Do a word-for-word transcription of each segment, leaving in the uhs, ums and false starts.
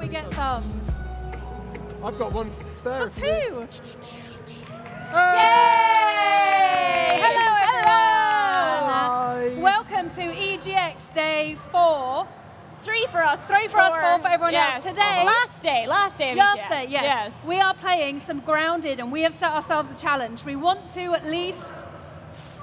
we get thumbs? I've got one spare. Got two. Hey. Yay! Hello, everyone. Hi. Welcome to E G X Day Four. Three for us. Three for four. us. Four for everyone yes. else. Today, last day, last day of last E G X. Day. Yes. yes. We are playing some Grounded, and we have set ourselves a challenge. We want to at least.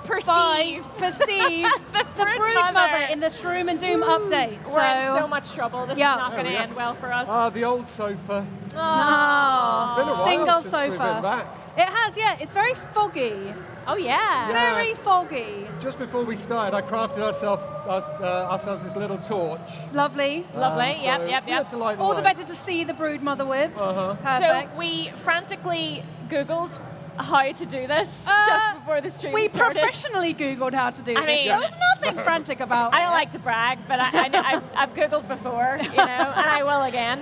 Perceive, perceive the, the Broodmother in the Shroom and Doom Ooh, update. So. We're in so much trouble. This yeah. is not going to end well for us. Ah, the old sofa. Oh. No. It's been a while Single since sofa. We've been back. It has, yeah. It's very foggy. Oh yeah. yeah. Very foggy. Just before we started, I crafted ourselves uh, ourselves this little torch. Lovely. Um, Lovely. So yep. Yep. Yep. To light the All light. the better to see the Broodmother with. Uh -huh. Perfect. So we frantically Googled. How to do this uh, just before the stream we started. We professionally Googled how to do I this. Mean, there was nothing frantic about I it. I don't like to brag, but I, I know I've, I've Googled before, you know, and I will again.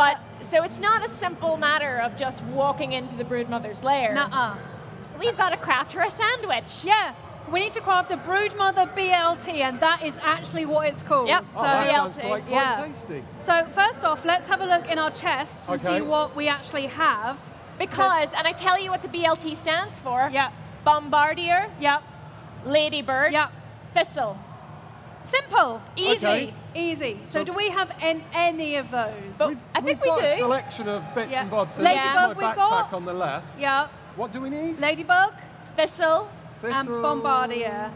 But so it's not a simple matter of just walking into the Broodmother's lair. Nuh-uh. We've got to craft her a sandwich. Yeah. We need to craft a Broodmother B L T, and that is actually what it's called. Yep. So oh, that B L T. Sounds quite, quite yeah. tasty. So first off, let's have a look in our chests and okay. see what we actually have. Because, and I tell you what the B L T stands for. Yep. Bombardier. Yep. Ladybug. Yep. Thistle. Simple. Easy. Okay. Easy. So, so do we have an, any of those? We've, I think we've we got do. a selection of bits yeah. and bobs. So Ladybug we've got. on the left. Yeah. What do we need? Ladybug. Thistle. Thistle. And Bombardier.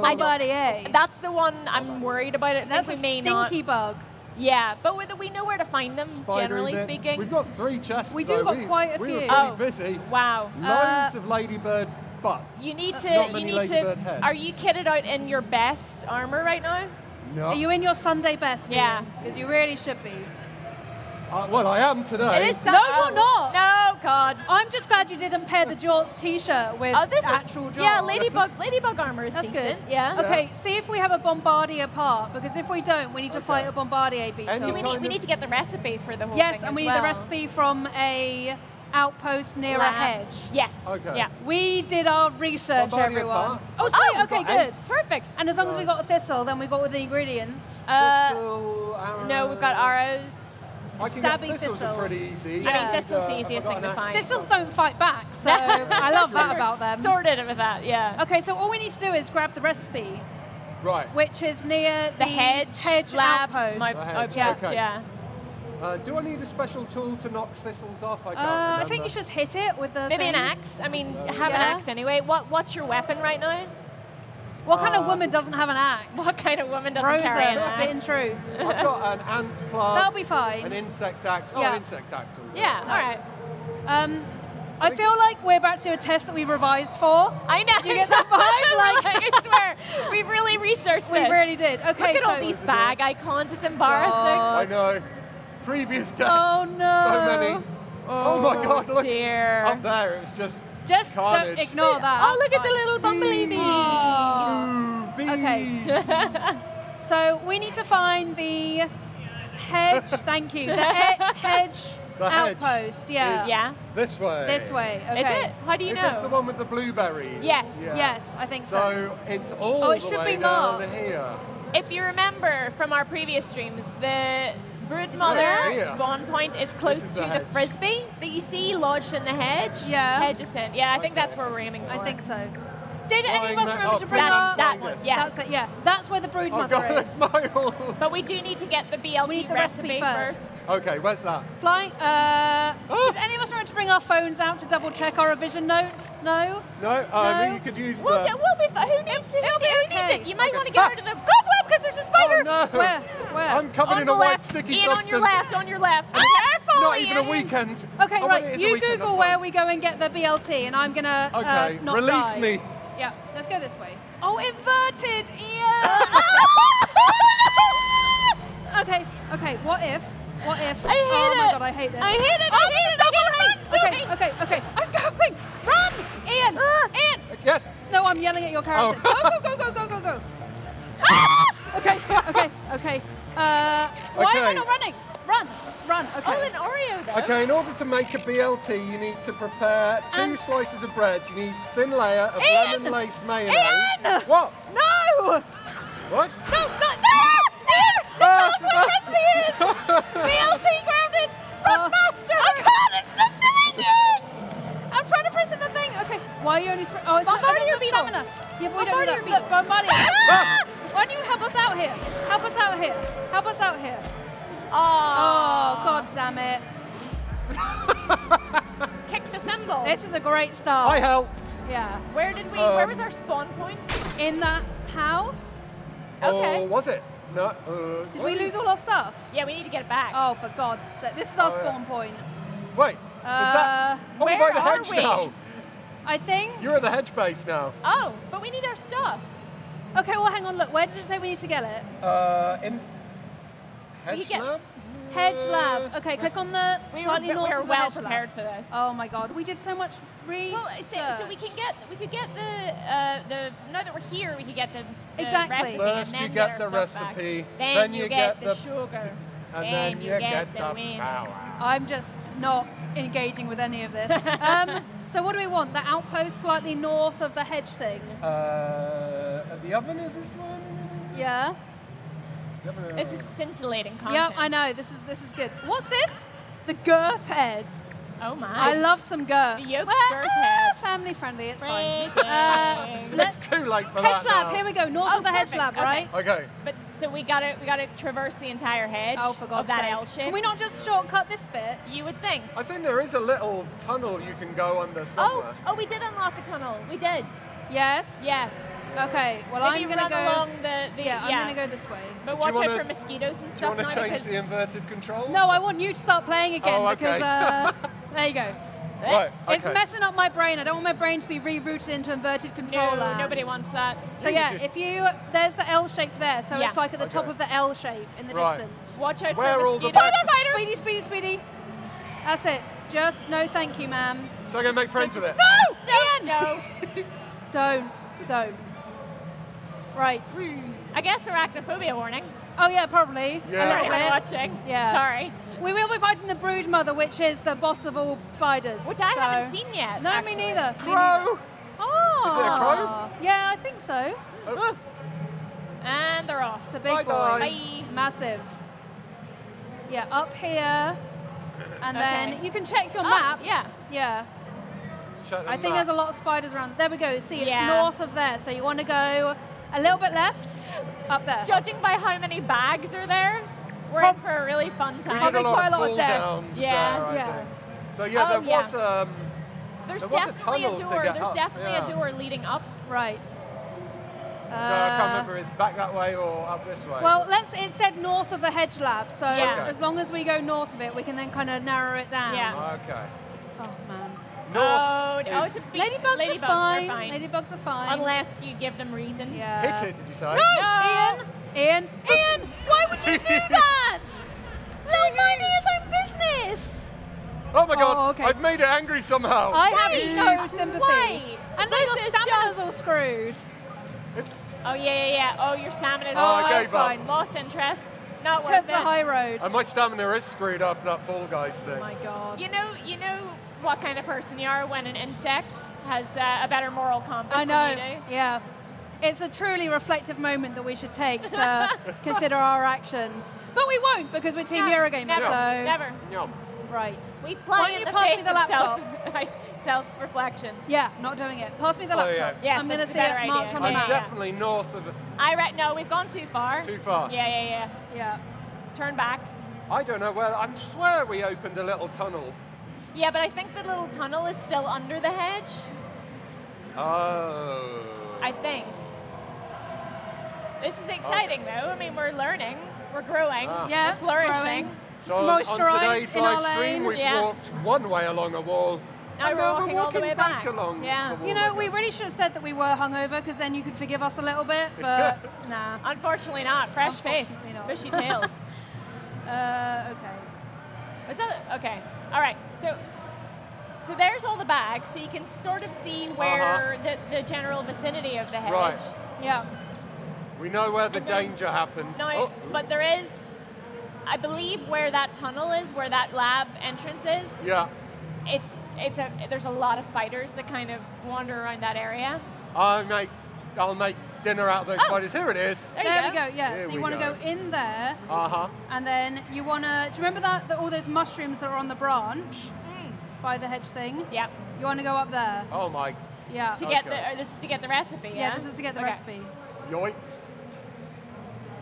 Bombardier. That's the one I'm worried about. It. That's a may stinky not. bug. Yeah, but whether we know where to find them, Spider generally bits. speaking. We've got three chests. We do so got we, quite a we few. We were pretty oh. busy. Wow. Loads uh, of ladybird butts. You need That's to. Not many you need to. Heads. Are you kitted out in your best armor right now? No. Are you in your Sunday best? Yeah, because you really should be. Uh, well, I am today. It is no, oh. we're not. No, God. I'm just glad you didn't pair the Jorts T-shirt with oh, this actual Jorts. Yeah, Ladybug, Ladybug armor is That's decent. good. Yeah. Okay, yeah. see if we have a Bombardier part, because if we don't, we need to okay. fight a Bombardier beetle. Do we need? We need to get the recipe for the whole yes, thing. Yes, and we need well. the recipe from a outpost near Lab. a hedge. Yes. Okay. Yeah. We did our research, Bombardier everyone. Part. Oh, sweet. Oh, okay, good. Eight. Perfect. And as long as we got a thistle, then we got all the ingredients. Uh, thistle, arrows. No, we've got arrows. I can Stabby get thistles thistle. are pretty easy. Yeah. I mean, thistle's the easiest thing to find. Thistles don't fight back, so I love that about them. Sorted it with that, yeah. Okay, so all we need to do is grab the recipe. Right. Which is near the, the hedge, hedge lab post. My hedge. Yeah. Okay. yeah. Uh, do I need a special tool to knock thistles off? I can't uh, I think you should just hit it with the Maybe thing. an axe. I mean, uh, have yeah. an axe anyway. What What's your weapon right now? What kind of woman doesn't have an axe? What kind of woman doesn't Roses, carry an axe? Spitting truth. I've got an ant club. That'll be fine. An insect axe. Oh, yeah. an insect axe. All yeah, nice. all right. Um, I, I feel like we're back to a test that we've revised for. I know. You get that vibe? Like, I swear, we've really researched we this. We really did. Okay, Look at so all these bag icons. It's embarrassing. God. I know. Previous deaths. Oh, no. So many. Oh, oh my God. Look dear. Up there, it was just... Just Carnage. don't ignore that. Oh, That's look fine. at the little bumblebee. Bee. Oh. Ooh, bees. Okay. So we need to find the hedge. Thank you. The he hedge the outpost. Hedge yeah. Yeah. This way. This way. Okay. Is it? How do you if know? It's the one with the blueberries. Yes. Yeah. Yes, I think so. So it's all oh, it the should way be down marked. here. If you remember from our previous streams, the Broodmother spawn point is close is the to hedge. the frisbee that you see lodged in the hedge. Yeah. Hedge ascent. Yeah, I think that's where we're aiming for. I think so. Did any of us remember to bring that, that one? Yeah. That's it, yeah. That's where the Broodmother oh God, is. But we do need to get the B L T we need the recipe, recipe first. first. Okay, where's that? Flying. Uh, oh. Did any of us remember to bring our phones out to double check our revision notes? No? No? Uh, no? I mean, you could use we'll the... Do, we'll be fine. Who needs it? It'll be who okay. needs it? You might okay. want to get ah. rid of the cobweb because there's a spider. Oh, no. Where? Where? I'm covered on in a white left. sticky Ian, substance. on your left, on your left. Ah. Not even a weekend. Okay, oh, right. You Google where we go and get the B L T and I'm going to Okay, release me. Yeah, let's go this way. Oh, inverted, Ian! okay, okay, what if, what if... I hate oh it. my God, I hate this. I hate it, oh, I hate it, double I hate. Okay, okay, okay, I'm going, run! Ian, Ian! Yes. No, I'm yelling at your character. Oh. Go, go, go, go, go, go, go. okay, okay, okay. Uh, why okay. am I not running? Run, run, okay. Oh, an Oreo though. Okay, in order to make a B L T, you need to prepare two and slices of bread. You need a thin layer of Ian! lemon lace mayonnaise. Ian! What? No! What? No, not there! No! Just tell us what the recipe is! B L T here. Help us out here. Oh, oh God damn it. Kick the thimble. This is a great start. I helped. Yeah. Where did we, um, where was our spawn point? In that house. Okay. Oh, was it? No. Uh, did we lose all our stuff? Yeah, we need to get it back. Oh, for God's sake. This is our oh, spawn yeah. point. Wait. Uh, is that, oh, where we're by the hedge we? now. I think. You're at the hedge base now. Oh, but we need our stuff. Okay, well, hang on, look. Where does it say we need to get it? Uh, in Hedge Lab? Hedge Lab. Okay, click on the slightly north of the Hedge Lab. We were well prepared for this. Oh my God, we did so much research. Well, so, so we can get, we could get the, uh, the, now that we're here, we could get the, the exactly. recipe. First you get the recipe, then, then you get, get the sugar, and then, then you get, get the win. Power. I'm just not engaging with any of this. um, so what do we want? The outpost slightly north of the hedge thing? Uh, the oven is this one? Yeah. This is scintillating content. Yeah, I know. This is this is good. What's this? The girth head. Oh my! I love some girth. The yoked well, girth head. Ah, family friendly. It's fine. Uh, let's it's too late for hedge that. Hedge lab. Now. Here we go. North oh, of the perfect. hedge lab, right? Okay. okay. But so we gotta we gotta traverse the entire hedge. Oh, for God's sake! Of that L shape. Can we not just shortcut this bit? You would think. I think there is a little tunnel you can go under somewhere. Oh, oh, we did unlock a tunnel. We did. Yes. Yes. Okay, well Maybe I'm going to go along the, the yeah, yeah, I'm going to go this way. But watch wanna, out for mosquitoes and stuff. Do you want to change the inverted controls? No, I want you to start playing again oh, okay. because uh, there you go. Right, okay. It's messing up my brain. I don't want my brain to be rerouted into inverted control. No, nobody wants that. So yeah, if you there's the L shape there, so yeah. it's like at the okay. top of the L shape in the right. distance. Watch out Where for mosquitoes. Speedy, speedy, speedy. That's it. Just no, thank you, ma'am. So I'm going to make friends with it. No, no, no. Don't, don't. Right. I guess arachnophobia warning. Oh yeah, probably. Yeah. A little bit. Watching. Yeah. Sorry. We will be fighting the Broodmother, which is the boss of all spiders. Which I so. haven't seen yet. No, actually. me neither. Crow. Oh. Is it a crow? Yeah, I think so. Oh. And they're off. The big bye boy. Bye. Massive. Yeah, up here, and okay. then you can check your oh, map. Yeah. Yeah. I think map. there's a lot of spiders around. There we go. See, it's yeah. north of there, so you want to go. A little bit left, up there. Judging by how many bags are there, we're Pop in for a really fun time. Probably quite a lot of death. Yeah, there, yeah. So yeah, oh, there yeah. was um, there's there definitely was a, tunnel a door. To get There's up. definitely yeah. a door leading up. Right. Uh, no, I can't remember. It's back that way or up this way. Well, let's. It said north of the hedge lab, so yeah. okay. as long as we go north of it, we can then kind of narrow it down. Yeah. Okay. Oh man. Oh, no, it's ladybugs, ladybugs are fine. fine. Ladybugs are fine. Unless you give them reason. Yeah. Hit it, did you say? No! no. Ian! Ian! Ian! Why would you do that? Not minding his own business! Oh my God, oh, okay. I've made it angry somehow. I have no sympathy. Why? And now your stamina's all screwed. Oh yeah, yeah, yeah. Oh, your stamina's oh, all that's fine. Up. Lost interest. Not Took worth the it. high road. And my stamina is screwed after that Fall Guys thing. Oh my God. You know, you know, what kind of person you are when an insect has uh, a better moral compass I know, than you do. yeah. It's a truly reflective moment that we should take to consider our actions. But we won't because we're Team no, Eurogamer, never, so. Never, never. Right. We play Why don't you pass me the laptop? Self-reflection. Yeah, not doing it. Pass me the laptop. Oh, yeah. yes, I'm going to see it marked on the map. I'm definitely yeah. north of it. I re no, we've gone too far. Too far. Yeah, yeah, yeah. Yeah. Turn back. I don't know where, I swear we opened a little tunnel. Yeah, but I think the little tunnel is still under the hedge. Oh. I think. This is exciting, okay. though. I mean, we're learning. We're growing. Ah. Yeah, we're flourishing. Growing. So Moisturized on today's live stream, we've yeah. walked one way along a wall. Now and we're, now walking we're walking all the way back. back along yeah. the wall you know, again. we really should have said that we were hungover, because then you could forgive us a little bit, but nah. Unfortunately not. Fresh-faced, bushy-tailed. uh, okay. Is that okay? All right, so so there's all the bags, so you can sort of see where uh-huh. the, the general vicinity of the hedge. Right. Yeah. We know where the and danger then, happened. No, oh. but there is, I believe, where that tunnel is, where that lab entrance is. Yeah. It's it's a there's a lot of spiders that kind of wander around that area. I'll make I'll make dinner out of those oh. spiders. Here it is. There, there go. we go. Yeah. Here so you want to go. go in there. Uh huh. And then you want to. Do you remember that the, all those mushrooms that are on the branch? By the hedge thing. Yep. You want to go up there. Oh my. Yeah. To okay. get the, this is to get the recipe. Yeah, yeah this is to get the okay. recipe. Yoinks.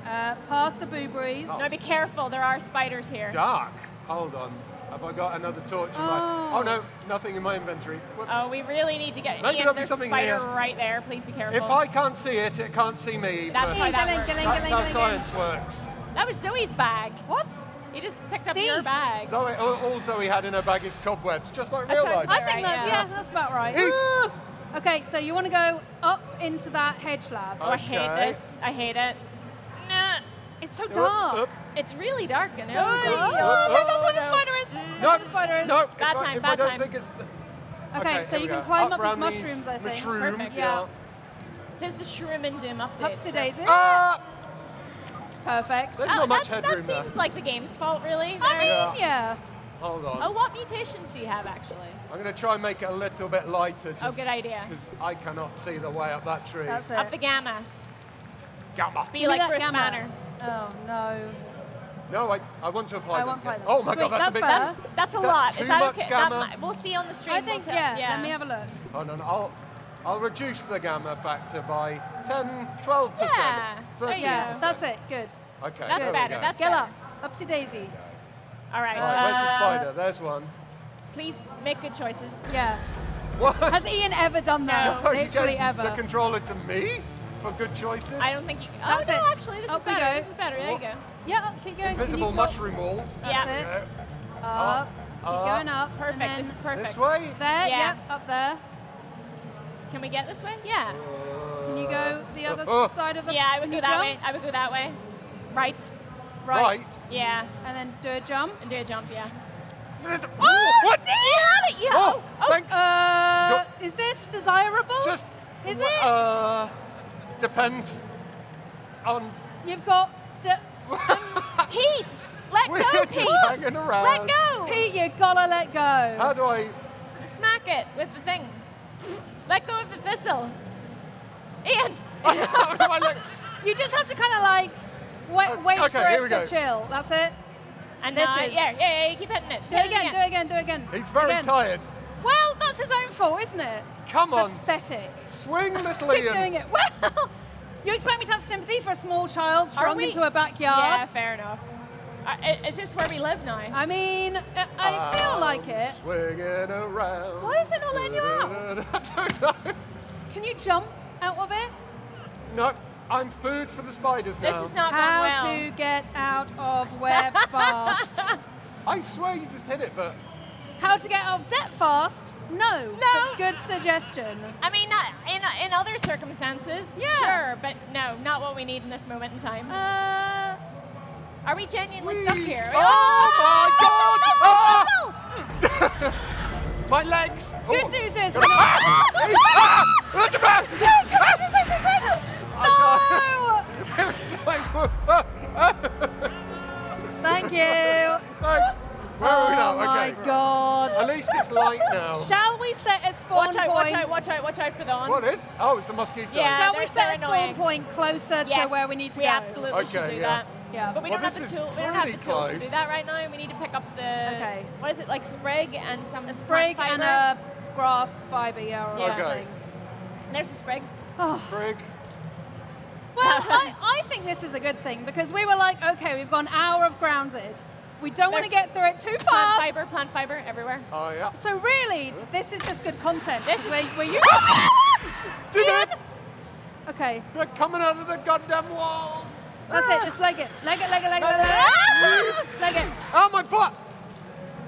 Uh, Uh, past the boobies. Oh. No, be careful. There are spiders here. Dark. Hold on. Have I got another torch in oh. my... Oh, no. Nothing in my inventory. What? Oh, we really need to get... Maybe Ian, there's a spider here. Right there. Please be careful. If I can't see it, it can't see me. That's how, that works. That's how science works. That was Zoe's bag. What? You just picked up Thief. your bag. Zoe, all, all Zoe had in her bag is cobwebs, just like real life. I think right, that's, yeah. yeah, that's about right. Ah. Okay, so you want to go up into that hedge lab. Okay. Oh, I hate this. I hate it. Nah. It's so dark. Oop, oop. It's really dark in there. Sorry. Oop, oop, oh, no, that's where the spider is. That's where the spider is. No, bad time, bad time. Okay, so you can climb up, up these mushrooms, I think. Mushrooms, Perfect. yeah. It says the Shroom and Doom update. Up to daisy. So. Uh, Perfect. There's not uh, much headroom there. That seems like the game's fault, really. I mean, yeah. yeah. Hold on. Oh, what mutations do you have, actually? I'm going to try and make it a little bit lighter. Just oh, good idea. Because I cannot see the way up that tree. That's it. Up the gamma. Gamma. Be like Chris Manor. Oh, no. No, I, I want to apply I them. Yes. Oh, my Sweet. God, that's, that's a big that's, that's a that lot. Is that okay? That might, we'll see on the stream. I think, we'll yeah, yeah. Let me have a look. Oh, no, no. I'll, I'll reduce the gamma factor by ten, twelve percent. Yeah. thirteen percent. Yeah, that's it. Good. Okay. That's good. better. That's Get better. up. Upsy daisy. Okay. All right. right. Where's uh, the spider? There's one. Please make good choices. Yeah. What? Has Ian ever done that? No. no Literally ever. The controller to me? For good choices? I don't think you can. Oh, no, it. actually, this up is better. This is better. There you go. Yeah, keep going. Invisible mushroom walls. Yeah. That's it. Up. Keep up. going up. Perfect. This is perfect. This way? There, yeah. Yep, up there. Can we get this way? Yeah. Uh, can you go the other uh, uh, side of the Yeah, I would go that jump? way. I would go that way. Right. right. Right. Yeah. And then do a jump. And do a jump, yeah. Oh, what? You had it. You had oh, oh. Thank uh, is this desirable? Just. Is it? Uh, Depends on. You've got. De Pete! Let We're go, Pete! Hanging around. Let go! Pete, you gotta let go. How do I. S smack it with the thing. Let go of the thistle. Ian! You just have to kind of like wait, wait okay, for it to go. chill. That's it. And this uh, is. Yeah, yeah, yeah, keep hitting it. Do, do it again, again, do it again, do it again. He's very again. tired. Well, that's his own fault, isn't it? Come on. Pathetic. Swing, little Ian. Keep doing it. Well, you expect me to have sympathy for a small child shrunk into a backyard? Yeah, fair enough. Uh, is this where we live now? I mean, I, I feel like it. Swinging around. Why is it not letting you out? I don't know. Can you jump out of it? No, I'm food for the spiders now. This is not going well. How to get out of web fast. I swear you just hit it, but... How to get out of debt fast? No. No. Good suggestion. I mean, not in, in other circumstances, yeah. sure, but no, not what we need in this moment in time. Uh, Are we genuinely we, stuck here? Oh, oh my God! Whistle, whistle, ah. whistle. My legs. Good oh. news is we're No! Thank you. Thanks. Where are we now? Oh my okay. God. At least it's light now. Shall we set a spawn watch point? Out, watch out, watch out, watch out for the one. What is? Oh, it's a mosquito. Yeah, Shall we set a spawn annoying. point closer yes. to where we need to we go? We absolutely okay, should do yeah. that. Yeah. But we well, don't have the tool. We don't have the tools close. to do that right now. We need to pick up the. Okay. What is it like? Sprig and some. A sprig and a grass fiber, yeah, or yeah. something. Okay. There's a sprig. Oh. Sprig. Well, I, I think this is a good thing because we were like, okay, we've got an hour of grounded. We don't There's want to get through it too fast. Plant fiber, plant fiber everywhere. Oh, yeah. So really, this is just good content. This is where, where you... Did it! Okay. They're coming out of the goddamn walls. That's ah. it, just leg it. Leg it, leg it, leg it, ah. leg it. Oh, my butt.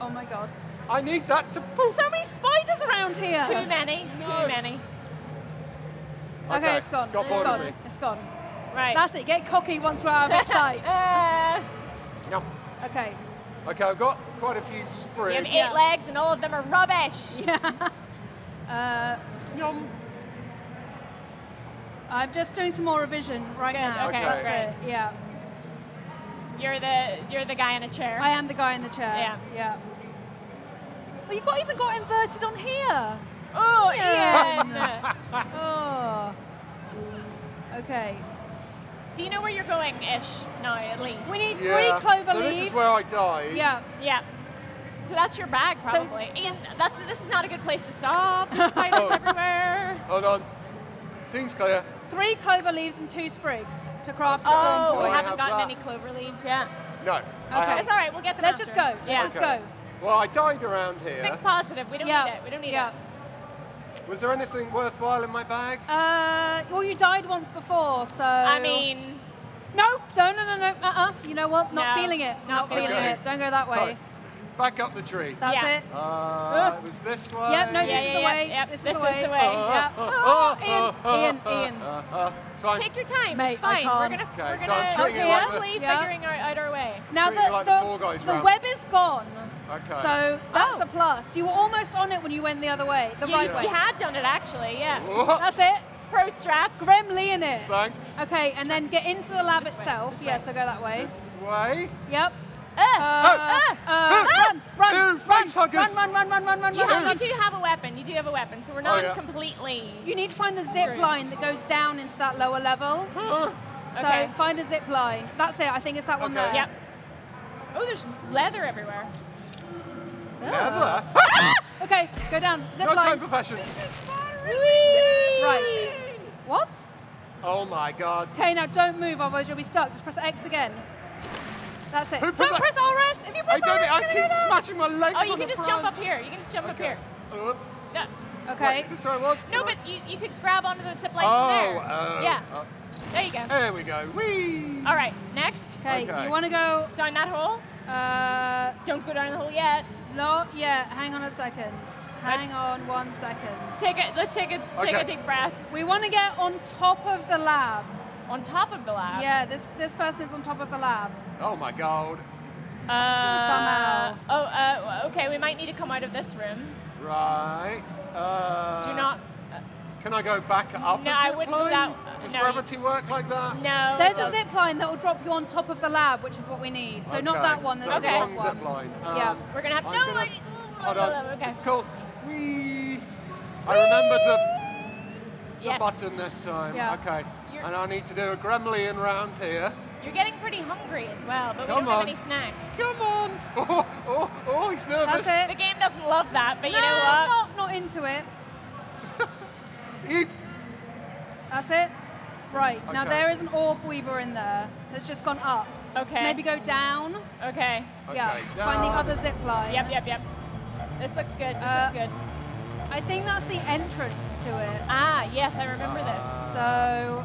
Oh, my God. I need that to... Poop. There's so many spiders around here. Too many, no. too many. Okay, okay, it's gone. It's, it's gone. It's gone. Right. That's it, get cocky once we're out of sight. uh. No. Okay. Okay, I've got quite a few sprigs. You have eight yeah. legs and all of them are rubbish. Yeah. Uh, Yum. I'm just doing some more revision right Good. now. Okay, okay. That's it. Yeah. You're the you're the guy in a chair. I am the guy in the chair. Yeah. Yeah. Well, you've got even got inverted on here. Oh, yeah. oh. Okay. So you know where you're going-ish now, at least. We need yeah. three clover so leaves. So this is where I die. Yeah. Yeah. So that's your bag, probably. So Ian, that's, this is not a good place to stop. There's spiders oh. everywhere. Hold on. Seems clear. three clover leaves and two sprigs to craft a oh, spoon toy. Oh, we haven't gotten that. any clover leaves yet? No. Okay. It's all right, we'll get them Let's after. just go. Yeah. Let's okay. just go. Well, I died around here. Think positive. We don't yeah. need it. We don't need yeah. it. Was there anything worthwhile in my bag? Uh, well, you died once before, so... I mean... No, no, no, no, no, uh-uh. You know what? Not no, feeling it. Not, not feeling okay. it. Don't go that way. Right. Back up the tree. That's yeah. it. Uh, it was this way. Yep, no, yeah, this yeah, is the yeah, way. Yep, this, this is the way. Is the way. Uh, yep. uh, oh, uh, Ian, uh, Ian, Ian. Uh, uh, Take your time. Mate, it's fine. We're going to okay, so like yeah? figuring yeah. our, out our way. Now, the, like the, the, the web is gone. Okay. So that's oh. a plus. You were almost on it when you went the other way, the you, right yeah. way. You had done it, actually, yeah. Whoa. That's it. Pro strat. Grim Leonid. Thanks. Okay, and then get into the lab this itself. Yes, yeah, so go that way. This way. Yep. Uh, uh, uh, uh, run, run, uh, run, run, run, run, run, run, run, you, run, have, run. You do have a weapon. You do have a weapon, so we're not oh, yeah. completely... You need to find the zip line that goes down into that lower level. Uh, so okay. find a zip line. That's it. I think it's that okay. one there. Yep. Oh, there's leather everywhere. Leather? Ah! Okay, go down. Zip no line. No time for fashion. Right. What? Oh, my God. Okay, now don't move, otherwise you'll be stuck. Just press X again. That's it. Don't that? press R S. If you press I don't, R S, I keep go smashing my legs. Oh, you on can the just pad. jump up here. You can just jump okay. up here. Uh, yeah. Okay. Right, is this where I was? No, but you, you could grab onto the zip line oh, from there. Uh, yeah. Uh, there you go. There we go. Whee! All right. Next. Okay. You want to go down that hole? Uh, don't go down the hole yet. Not yet. Hang on a second. Hang on one second. Let's take a let's take a take okay. a deep breath. We want to get on top of the lab. On top of the lab. Yeah, this this person is on top of the lab. Oh my God. Uh, Somehow. Oh, uh, okay. We might need to come out of this room. Right. Uh, Do not. Uh, can I go back up? No, I wouldn't. That, uh, Does no, gravity work like that? No. There's uh, a zip line that will drop you on top of the lab, which is what we need. So okay. not that one. There's so okay. a long zip line. Um, yeah. We're gonna have. I'm no. Gonna, like, hold on. Okay. It's called. Whee. Whee. I remember the the yes. button this time. Yeah. Okay. And I need to do a gremlin round here. You're getting pretty hungry as well, but Come we don't on. have any snacks. Come on! Oh, oh, oh, he's nervous. That's it. The game doesn't love that, but no, you know what? Not, not into it. Eat! That's it. Right, okay. now there is an orb weaver in there that's just gone up. Okay. So maybe go down. Okay. Yeah, okay, down. Find the other zip line. Yep, yep, yep. This looks good, this uh, looks good. I think that's the entrance to it. Ah, yes, I remember uh, this. So...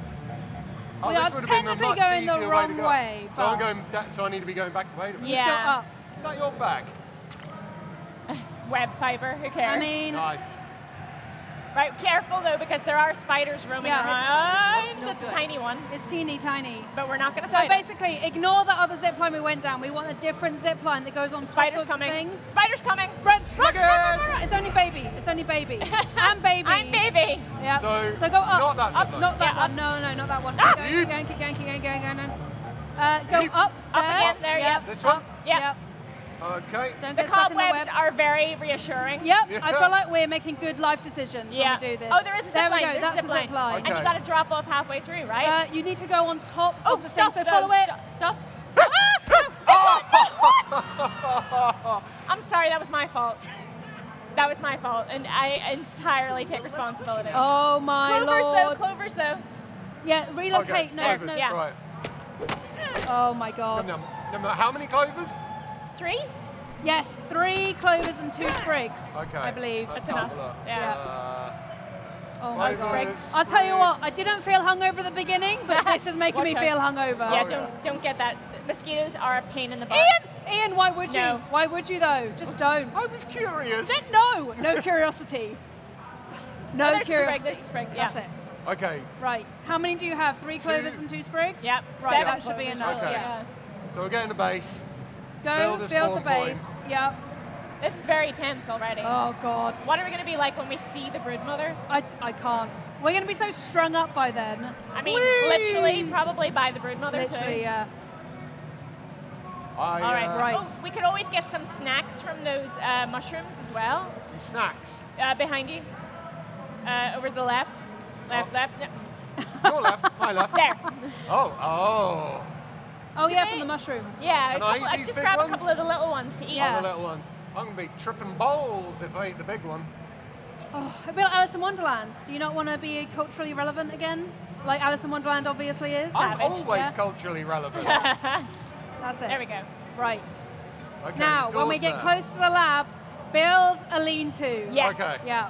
Oh, we are technically going the wrong way. way so, I'm going that, so I need to be going back. Wait a minute. Yeah. Let's go up. Is that your bag? Web fiber, who cares? I mean. Nice. Right, careful though, because there are spiders roaming yeah, around. It's, it's, it's a tiny one. It's teeny tiny. But we're not going to so fight So basically, it. ignore the other zip line we went down. We want a different zip line that goes on spiders top of coming. Thing. Spiders coming. Run, run, run, run, run, run. It's only baby. It's only baby. I'm baby. I'm baby. Yeah. So, so go up. Not that zip line. Not that yeah, one. Up. No, no, not that one. Ah. Keep going, keep going, keep going, keep going, keep going. Uh, go Eep. up. There. Up again, there, yep. yep. This one? Yep. yep. Okay. Don't the cobwebs the are very reassuring. Yep. Yeah. I feel like we're making good life decisions yeah. when we do this. Oh, there is a zip there line. There we go. There's That's a zip, zip line. Okay. And you got to drop off halfway through, right? Uh, you need to go on top oh, of the stuff, thing. So follow it. Stuff. Stuff. Ah, no, zip line. What? I'm sorry. That was my fault. That was my fault, and I entirely take responsibility. Oh my Clovers, lord. Clovers though. Clovers though. Yeah. Relocate. Okay. No. Clovers, no. Yeah. Right. Oh my god. Num, num, num. How many clovers? Three? Yes, three clovers and two yeah. sprigs, okay. I believe. That's, That's enough. enough. Yeah. Uh, oh my God. I'll tell you what, I didn't feel hungover at the beginning, but this is making me out. feel hungover. Yeah, oh, don't yeah. don't get that. Mosquitoes are a pain in the butt. Ian, Ian, why would you? No. Why would you though? Just don't. I was curious. Just, no, no curiosity. No oh, curiosity. There's a sprig, there's a sprig. Yeah. That's it. Okay. Right. How many do you have? Three clovers two. and two sprigs? Yep. Right, Seven that should be enough. Okay. Yeah. So we're getting the base. Go build, build the base. Yep. This is very tense already. Oh, God. What are we going to be like when we see the Broodmother? I, I can't. We're going to be so strung up by then. I mean, Whee! literally, probably by the Broodmother, too. Literally, yeah. I, All right. Uh, right. Oh, we could always get some snacks from those uh, mushrooms as well. Some snacks? Uh, behind you. Uh, over to the left. Left, oh. left. No. Your left, my left. There. Oh, oh. Oh, Do yeah, they? from the mushroom. Yeah, a couple, I I'd just grab ones? a couple of the little ones to eat. Yeah. Oh, the little ones. I'm going to be tripping balls if I eat the big one. Oh, it'd be like Alice in Wonderland. Do you not want to be culturally relevant again? like Alice in Wonderland obviously is. I'm Savage, always yeah. culturally relevant. That's it. There we go. Right. Okay, now, when we get there. close to the lab, build a lean-to. Yes. Okay. Yeah.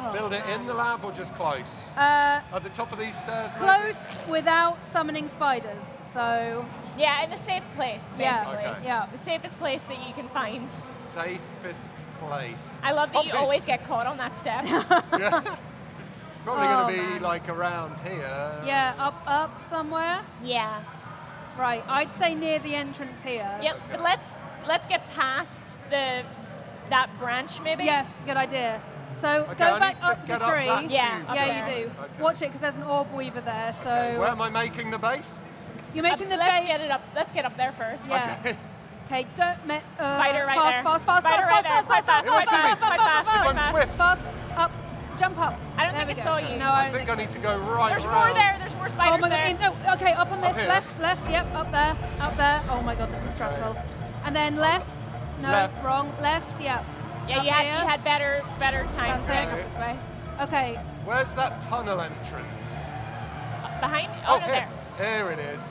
Oh, build it man. in the lab or just close? Uh, At the top of these stairs? Close maybe? without summoning spiders, so. Yeah, in a safe place, basically. Yeah, okay. yeah. The safest place that you can find. Safest place. I love that Poppy. you always get caught on that step. Yeah. It's probably oh, going to be man. like around here. Yeah, up, up somewhere. Yeah. Right, I'd say near the entrance here. Yep, okay. but let's let's get past the that branch maybe. Yes, good idea. So okay, go I back up the up tree. Yeah, yeah, yeah you do. Okay. Watch it because there's an orb weaver there. So okay. where am I making the base? You're making um, the let's base. Let's get it up. Let's get up there first. Yeah. Okay. Okay, don't me, uh, spider right fast, there. Fast, fast, spider fast, fast, fast, fast, fast, fast, fast, fast, fast, fast, fast, fast, up, jump up. I don't there think it saw you. No, I, I think, think I need so. to go right. There's around. more there. There's more spiders oh my there. God. No, okay, up on this, up left, left, yep, up there, up there. Oh my God, this is stressful. And then left, no, left. wrong, left, yeah. Yeah, you had, you had better, better time going up this way. Okay. Where's that tunnel entrance? Uh, behind? Oh, oh no, here. there. Here it is.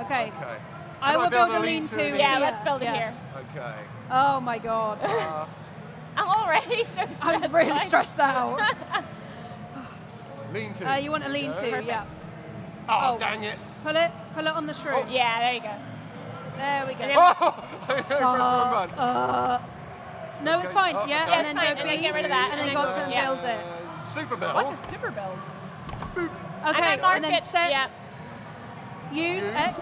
Okay. Okay. I will build a lean-to. Lean yeah, let's build it yes. here. Okay. Oh my God. I'm already so stressed. I'm really stressed out. lean-to. Uh, you want a lean-to, yeah. yeah. Oh, oh, dang it. Pull it, pull it on the shroom. Oh. Yeah, there you go. There we go. Oh, I pressed my button. Uh, no, it's fine. Okay. Yeah, yeah, and then fine. go and then get rid of that, and then go up to and build yeah. it. Super build. What's a super build? Boop. Okay, and then, mark and then it. set. Yeah. Use, use X.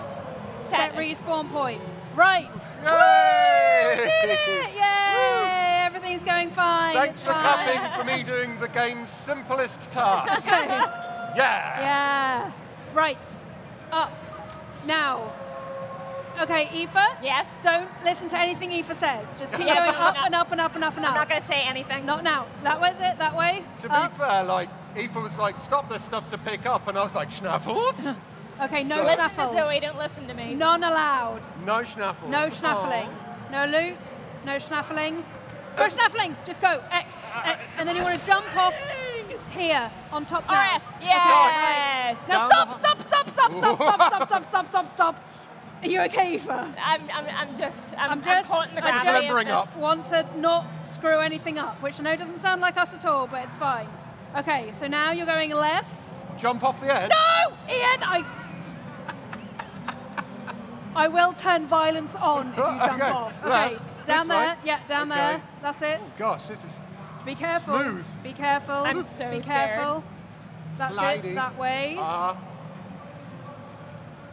Set respawn point. Right. Yay! Woo, did it! Yay! Everything's going fine. Thanks it's for fine. clapping for me doing the game's simplest task. Okay. Yeah. Yeah. Right. Up. Now. Okay, Aoife. Yes. Don't listen to anything Aoife says. Just keep yeah, going up not. and up and up and up and up. I'm not gonna say anything. Not now. That was it. That way. To up. be fair, like Aoife was like, "Stop, there's stuff to pick up," and I was like, "Schnaffles." Okay, no listen schnaffles. Listen to Zoe, don't listen to me. None allowed. No schnaffles. No schnaffling. Aww. No loot. No schnaffling. No um, schnaffling. Just go. X, uh, X. And then you want to jump off here on top now. Yes. Yes. Okay. Now stop, stop, stop, stop, stop, stop, stop, stop, stop, stop, stop. Are you okay, Aoife? I'm, I'm, I'm just, I'm, I'm just, I'm caught in the ground. I'm just remembering up. want to not screw anything up, which I know doesn't sound like us at all, but it's fine. Okay, so now you're going left. Jump off the edge. No, Ian, I... I will turn violence on if you jump okay. off. Okay, Left. down this there. Way. Yeah, down okay. there. That's it. Oh gosh, this is Be careful. Smooth. Be careful. I'm so Be careful. Scared. That's Slidey. it. That way. Uh.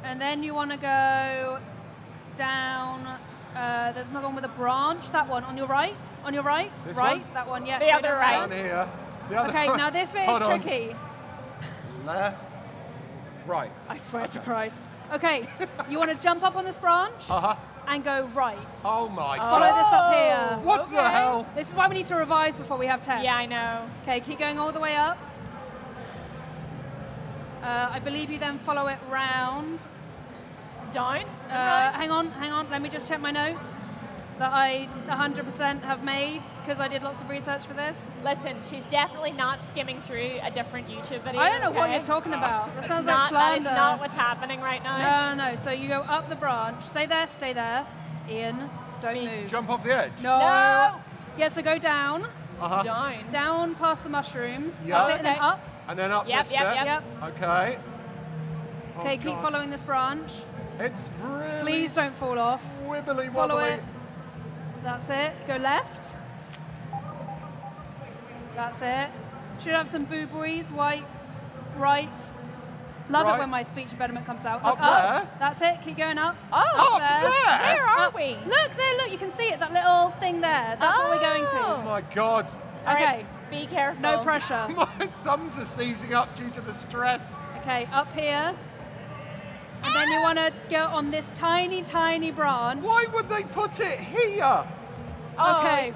And then you want to go down. Uh, there's another one with a branch. That one on your right. On your right. This right. One? That one. Yeah. The other right. Down here. The other okay. One. Now this bit Hold is on. tricky. Left. Right. I swear okay. to Christ. Okay, you want to jump up on this branch uh-huh. and go right. Oh my God. Follow this up here. What okay. the hell? This is why we need to revise before we have tests. Yeah, I know. Okay, keep going all the way up. Uh, I believe you then follow it round. Down? Uh, right. Hang on, hang on. Let me just check my notes that I one hundred percent have made because I did lots of research for this. Listen, she's definitely not skimming through a different YouTube video. I don't know okay? what you're talking about. That sounds not, like slander. That is not what's happening right now. No, no, no. So you go up the branch. Stay there, stay there. Ian, don't Me. move. Jump off the edge? No. no. Yeah, so go down. Uh-huh. Down. Down past the mushrooms. Yep. That's it, okay. and then up. And then up yep, this yep, yep. Okay. Oh, okay, God. keep following this branch. It's really... Please don't fall off. Wibbly wobbly. Follow it. That's it. Go left. That's it. Should have some boo-boys. White, right. Love right. it when my speech impediment comes out. Look, up, up there. That's it. Keep going up. Oh, up there. there. Where are up. we? Look there. Look, you can see it. That little thing there. That's oh. what we're going to. Oh my God. Okay. Right. Be careful. No pressure. My thumbs are seizing up due to the stress. Okay. Up here. And then you want to go on this tiny, tiny branch. Why would they put it here? Oh, okay.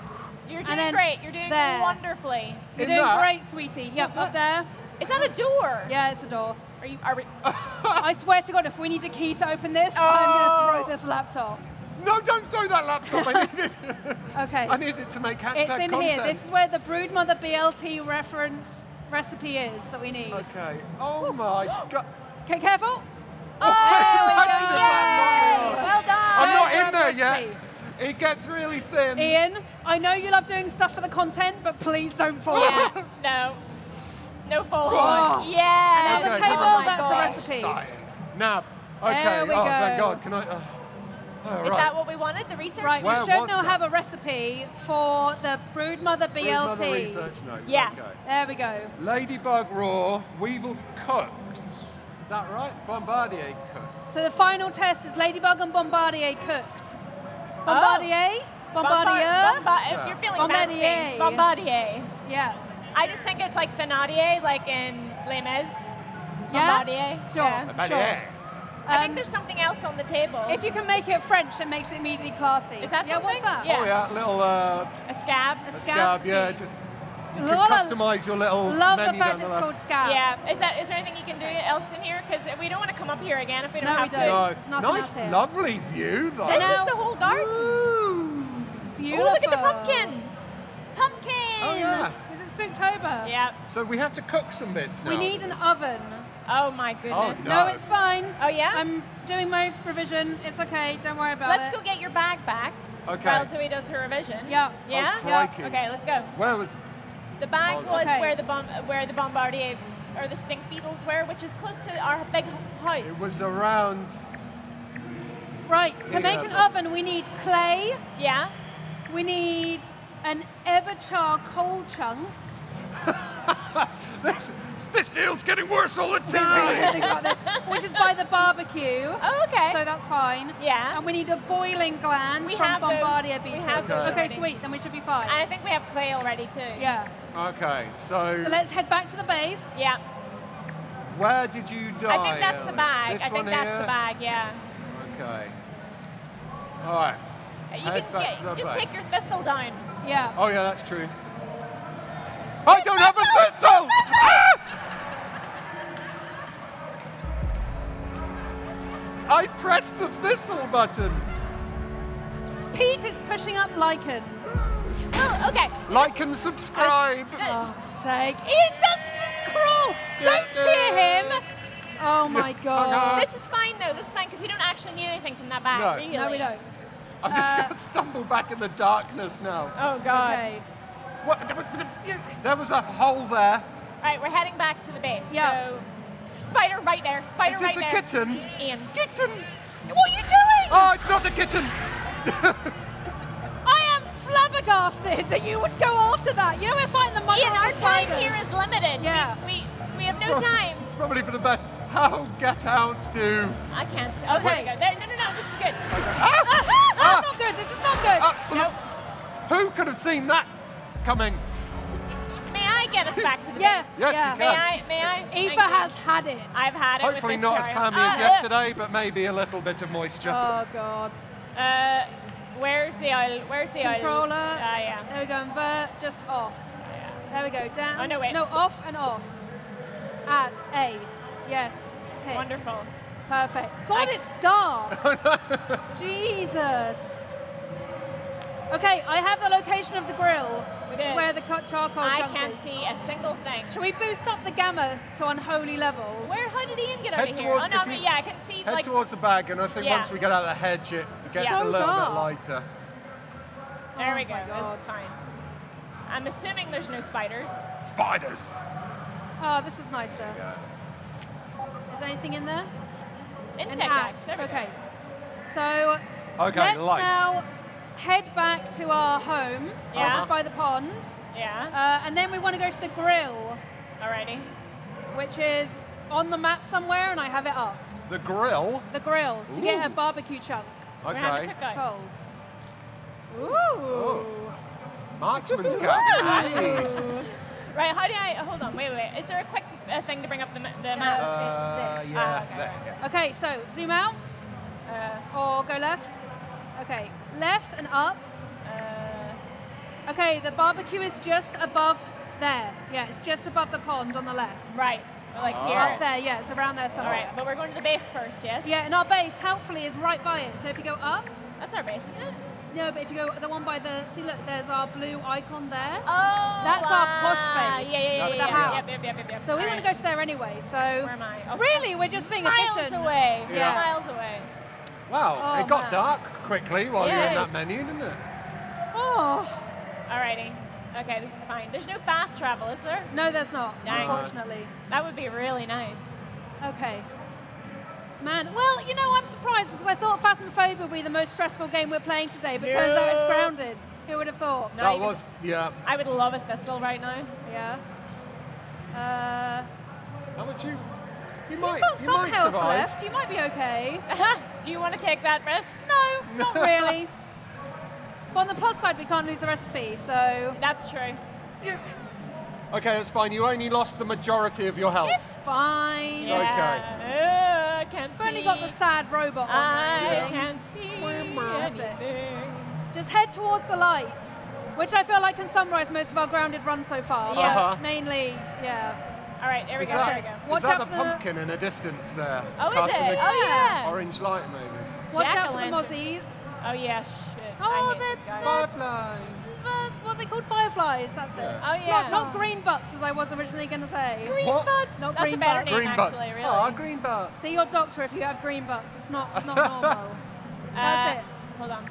You're doing great. You're doing there. wonderfully. You're In doing that? great, sweetie. Yep, up there. Is that a door? Yeah, it's a door. Are you? Are we? I swear to God, if we need a key to open this, oh. I'm going to throw this laptop. No, don't throw that laptop. I need it. Okay. I need it to make hashtag content. It's in content. here. This is where the Broodmother B L T reference recipe is that we need. Okay. Oh my God. Okay, careful. Oh, there we go. Well done. I'm not in there yet. It gets really thin. Ian, I know you love doing stuff for the content, but please don't fall. Yeah, no. No falls. Oh. Yeah. And on the table, oh that's gosh. the recipe. Science. Now, okay. There we oh, go. Thank God. Can I? Uh, oh, Is right. that what we wanted, the research? Right, Where we should now that? have a recipe for the Broodmother B L T. Broodmother research notes. Yeah. Okay. There we go. Ladybug raw, weevil cooked. Is that right? Bombardier cooked. So the final test is Ladybug and Bombardier cooked. Bombardier, oh. Bombardier, Bombardier. If you're feeling Bombardier. fancy, Bombardier. Yeah. I just think it's like Thenardier, like in Les Mis. Bombardier. Yeah. Sure. Yeah. Bombardier. Sure. I um, think there's something else on the table. If you can make it French, it makes it immediately classy. Is that yeah, something? What's that? Yeah. Oh yeah, little. Uh, a scab. A scab. A scab yeah, just. You can customize your little Love menu the fact it's called scab. Yeah. Is, that, is there anything you can do else in here? Because we don't want to come up here again if we don't no, have we don't. to. No, Nice, else here. lovely view, though. So now, this is the whole garden. Ooh, beautiful. Oh, look at the pumpkin. Pumpkin. Oh, yeah. Because it's Spooktober. Yeah. So we have to cook some bits now. We need an oven. Oh, my goodness. Oh, no. no, it's fine. Oh, yeah? I'm doing my revision. It's okay. Don't worry about let's it. Let's go get your bag back. Okay. While Zoe does her revision. Yeah. Yeah? Oh, yeah. Okay, let's go. Where was... The bag oh, was okay. where the bomb, where the Bombardier or the stink beetles were, which is close to our big house. It was around. Right. To make an oven, we need clay. Yeah. We need an Everchar coal chunk. this this deal's getting worse all the time. this, which is by the barbecue. Oh, okay. So that's fine. Yeah. And we need a boiling gland we from have Bombardier beetles. Okay. okay, sweet. Then we should be fine. And I think we have clay already too. Yeah. Okay, so... So let's head back to the base. Yeah. Where did you die? I think that's the bag. This I think that's here? the bag, yeah. Okay. All right. You head can get, just base. take your thistle down. Yeah. Oh, yeah, that's true. I don't have a thistle! Ah! I pressed the thistle button. Pete is pushing up lichen. Well, okay. Like and subscribe. For fuck's sake. Ian doesn't scroll. Don't cheer him. Oh, my God. This is fine, though. This is fine, because we don't actually need anything from that bag, no. really. No, we don't. I'm uh, just going to stumble back in the darkness now. Oh, God. Okay. What? There was a hole there. All right, we're heading back to the base. Yeah. So, spider right there. Spider right there. Is this a kitten? Ian. Kitten. What are you doing? Oh, it's not a kitten. Flabbergasted that you would go after that. You know we're fighting the money. Ian, our time here is limited. Yeah. We, we, we have no time. It's probably for the best. How Get Out do? I can't. Oh, okay. There we go. There, no, no, no. This is good. Okay. Ah! Ah! Ah! Ah! That's not good. This is not good. Ah! Nope. Who could have seen that coming? May I get us back to the yeah. base? Yes, yeah. you can. May I? May I? Aoife has had it. I've had it. Hopefully with this not as calmly oh, as yesterday, yeah. but maybe a little bit of moisture. Oh, God. Uh... Where's the oil? Where's the oil? Controller. Ah, uh, yeah. There we go. Invert. Just off. Yeah. There we go. Down. Oh, no, wait. No, off and off. At A. Yes. Tick. Wonderful. Perfect. God, I... it's dark. Jesus. Okay, I have the location of the grill, which is where the charcoal I can't is. see a single thing. Should we boost up the gamma to unholy levels? Where? How did Ian get out of here? Oh, no, but yeah, I can see. Head like, towards the bag, and I think yeah. once we get out of the hedge, it it's gets so a little dark. bit lighter. There oh we go. That's fine. I'm assuming there's no spiders. Spiders. Oh, this is nicer. Yeah. Is there anything in there? Insects. Okay. Go. So okay, let's light. now. head back to our home, yeah. which is by the pond. Yeah. Uh, and then we want to go to the grill. Alrighty. Which is on the map somewhere, and I have it up. The grill? The grill, to Ooh. get a barbecue chunk. Okay. We're Cold. Ooh. Ooh. Marksman's got nice. Right, how do I, hold on, wait, wait, wait. Is there a quick uh, thing to bring up the, the uh, map? Uh, it's this. Yeah, oh, okay. There, yeah. okay, so zoom out, uh, or go left. Okay, left and up. Uh, okay, the barbecue is just above there. Yeah, it's just above the pond on the left. Right, like oh. here. Up there, yeah, it's around there somewhere. All right, but we're going to the base first, yes? Yeah, and our base, helpfully, is right by it. So if you go up. That's our base, isn't it? No, but if you go the one by the, see look, there's our blue icon there. Oh, that's wow. our posh base. Yeah, yeah, yeah. The yeah, house. Yeah, yeah, yeah, yeah, yeah. So we All want right. to go to there anyway. So Where am I? Oh, really, we're just being miles efficient. Miles away. Yeah. yeah. Miles away. Wow, oh, it got man. dark quickly while yeah, you were in that menu, didn't it? Oh. Alrighty. Okay, this is fine. There's no fast travel, is there? No, there's not. Dang. Unfortunately. That would be really nice. Okay. Man, well, you know, I'm surprised because I thought Phasmophobia would be the most stressful game we're playing today, but yeah. turns out it's Grounded. Who would have thought? That even, was, yeah. I would love a Thistle right now. Yeah. Uh, How would you? You might, got you some might health survive. Left. You might be okay. Do you want to take that risk? No, not really. But on the plus side, we can't lose the recipe, so. That's true. Yeah. Okay, it's fine. You only lost the majority of your health. It's fine. It's yeah. okay. Uh, I can't We've see. only got the sad robot on. I yeah. can't see anything. Just head towards the light, which I feel like can summarize most of our Grounded run so far. Yeah. Uh-huh. Mainly, yeah. All right, there we is go. That, there we go. Watch is that out the pumpkin the... in a distance there? Oh, is Cast it? Oh, yeah. Orange light, maybe. Watch out for the mozzies. Oh, yeah. Oh, they're, they're fireflies. They're, what are they called? Fireflies, that's yeah. it. Oh, yeah. Not, not green butts, as I was originally going to say. Green what? butts? Not that's green a better butts. Name, green actually, really. Oh, green butts. See your doctor if you have green butts. It's not, it's not normal. That's uh, it. Hold on.